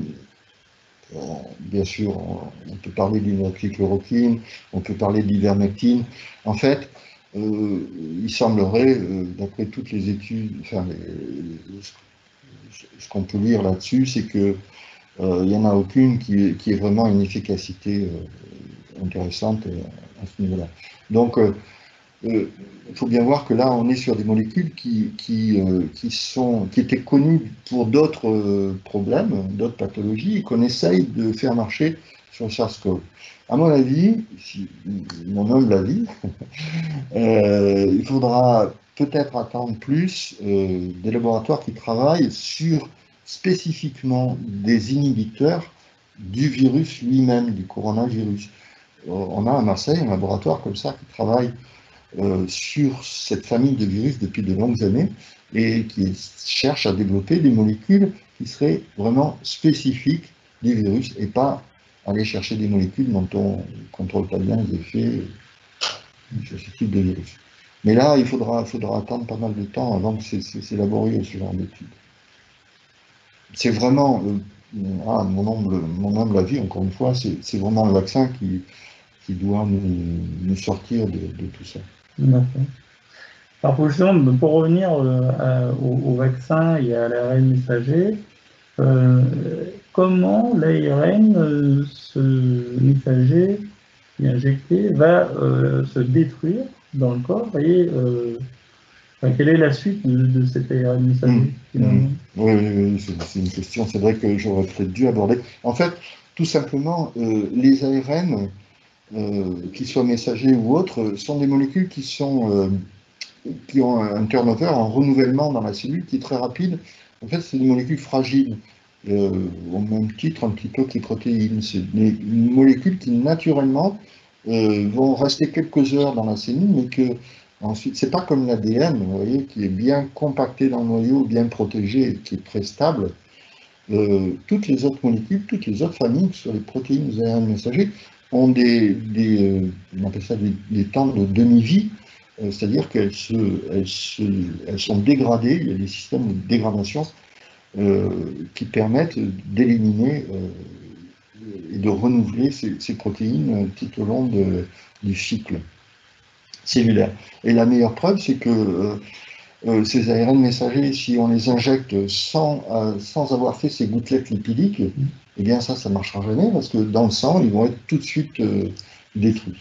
euh, bien sûr, on, on peut parler d'hydroxychloroquine, on peut parler d'ivermectine. En fait, euh, il semblerait, euh, d'après toutes les études, enfin, les, les, ce qu'on peut lire là-dessus, c'est que il euh, n'y en a aucune qui, qui ait vraiment une efficacité euh, intéressante euh, à ce niveau-là. Donc, il euh, euh, faut bien voir que là, on est sur des molécules qui, qui, euh, qui, sont, qui étaient connues pour d'autres euh, problèmes, d'autres pathologies, et qu'on essaye de faire marcher sur le SARS-CoV. À mon avis, si, mon humble avis, euh, il faudra peut-être attendre plus euh, des laboratoires qui travaillent sur spécifiquement des inhibiteurs du virus lui-même, du coronavirus. On a à Marseille un laboratoire comme ça qui travaille euh, sur cette famille de virus depuis de longues années et qui cherche à développer des molécules qui seraient vraiment spécifiques du virus et pas aller chercher des molécules dont on ne contrôle pas bien les effets sur ce type de virus. Mais là, il faudra, faudra attendre pas mal de temps avant que c'est élaboré ce genre d'études. C'est vraiment, euh, ah, mon, humble, mon humble avis, encore une fois, c'est vraiment le vaccin qui, qui doit nous, nous sortir de, de tout ça. D'accord. Alors pour, justement, pour revenir euh, à, au, au vaccin et à l'A R N messager, euh, comment l'A R N euh, ce messager qui est injecté va euh, se détruire dans le corps et euh, enfin, quelle est la suite de, de cet A R N messager mmh, mmh. Oui, oui, oui c'est une question, c'est vrai que j'aurais peut-être dû aborder. En fait, tout simplement, euh, les A R N, euh, qu'ils soient messagers ou autres, sont des molécules qui sont... Euh, qui ont un turnover, un renouvellement dans la cellule qui est très rapide. En fait, c'est des molécules fragiles, euh, au même titre un petit peu que les protéines. C'est des molécules qui, naturellement, euh, vont rester quelques heures dans la cellule, mais que, ensuite, c'est pas comme l'A D N, vous voyez, qui est bien compacté dans le noyau, bien protégé, qui est très stable. Euh, toutes les autres molécules, toutes les autres familles, que ce soit les protéines ou les A R N messagers, ont des, des euh, on appelle ça des, des temps de demi-vie. C'est-à-dire qu'elles se, elles se, elles sont dégradées, il y a des systèmes de dégradation euh, qui permettent d'éliminer euh, et de renouveler ces, ces protéines tout au long de, du cycle cellulaire. Et la meilleure preuve, c'est que euh, ces A R N messagers, si on les injecte sans, euh, sans avoir fait ces gouttelettes lipidiques, mmh. eh bien ça, ça ne marchera jamais, parce que dans le sang, ils vont être tout de suite euh, détruits.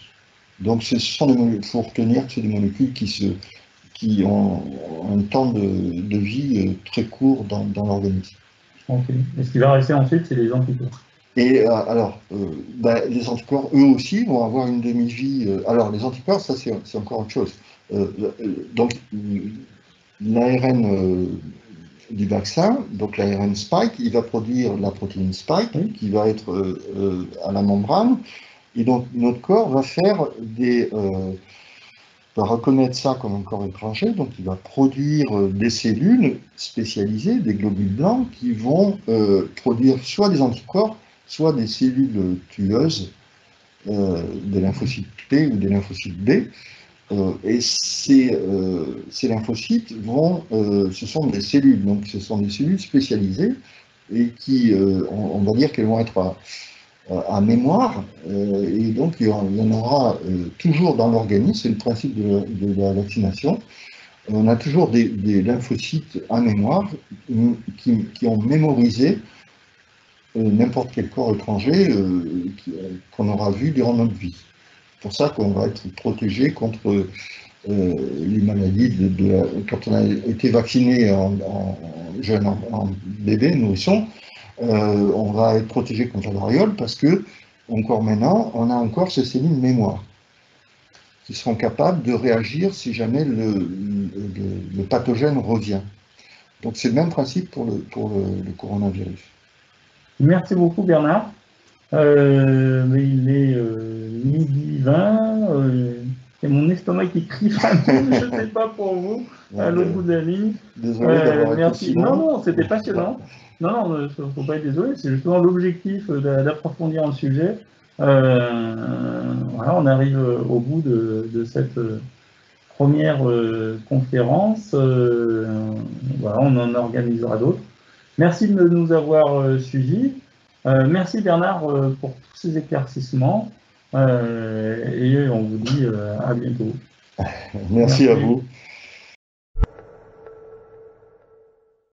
Donc, ce sont des molécules, il faut retenir que c'est des molécules qui, se, qui ont un temps de, de vie très court dans, dans l'organisme. Okay. Et ce qui va rester ensuite, c'est les anticorps. Et euh, alors, euh, bah, les anticorps, eux aussi, vont avoir une demi-vie. Euh, alors, les anticorps, ça, c'est encore autre chose. Euh, donc, l'A R N euh, du vaccin, donc l'A R N spike, il va produire la protéine spike, mmh. qui va être euh, euh, à la membrane. Et donc, notre corps va faire des... Euh, va reconnaître ça comme un corps étranger, donc il va produire des cellules spécialisées, des globules blancs, qui vont euh, produire soit des anticorps, soit des cellules tueuses, euh, des lymphocytes T ou des lymphocytes B. Euh, et ces, euh, ces lymphocytes vont... Euh, ce sont des cellules, donc ce sont des cellules spécialisées, et qui, euh, on, on va dire qu'elles vont être... À, à mémoire, euh, et donc il y en aura euh, toujours dans l'organisme, c'est le principe de, de la vaccination, on a toujours des, des lymphocytes à mémoire qui, qui ont mémorisé euh, n'importe quel corps étranger euh, qu'on aura vu durant notre vie. C'est pour ça qu'on va être protégé contre euh, les maladies, de, de la, quand on a été vacciné en, en jeune, en, en bébé, nourrisson, Euh, on va être protégé contre la variole parce que, encore maintenant, on a encore ces cellules mémoire qui seront capables de réagir si jamais le, le, le pathogène revient. Donc c'est le même principe pour le, pour le, le coronavirus. Merci beaucoup Bernard. Euh, il est euh, midi vingt, euh, et mon estomac qui crie vraiment, je ne sais pas pour vous, ouais, à l'autre euh, bout de la ligne. Désolé euh, d'avoir été si long. Non, non, c'était passionnant. Ouais. Non, non, il ne faut pas être désolé, c'est justement l'objectif d'approfondir le sujet. Euh, voilà, on arrive au bout de, de cette première euh, conférence. Euh, voilà, on en organisera d'autres. Merci de nous avoir euh, suivis. Euh, merci Bernard euh, pour tous ces éclaircissements. Euh, et on vous dit euh, à bientôt. Merci, merci à vous.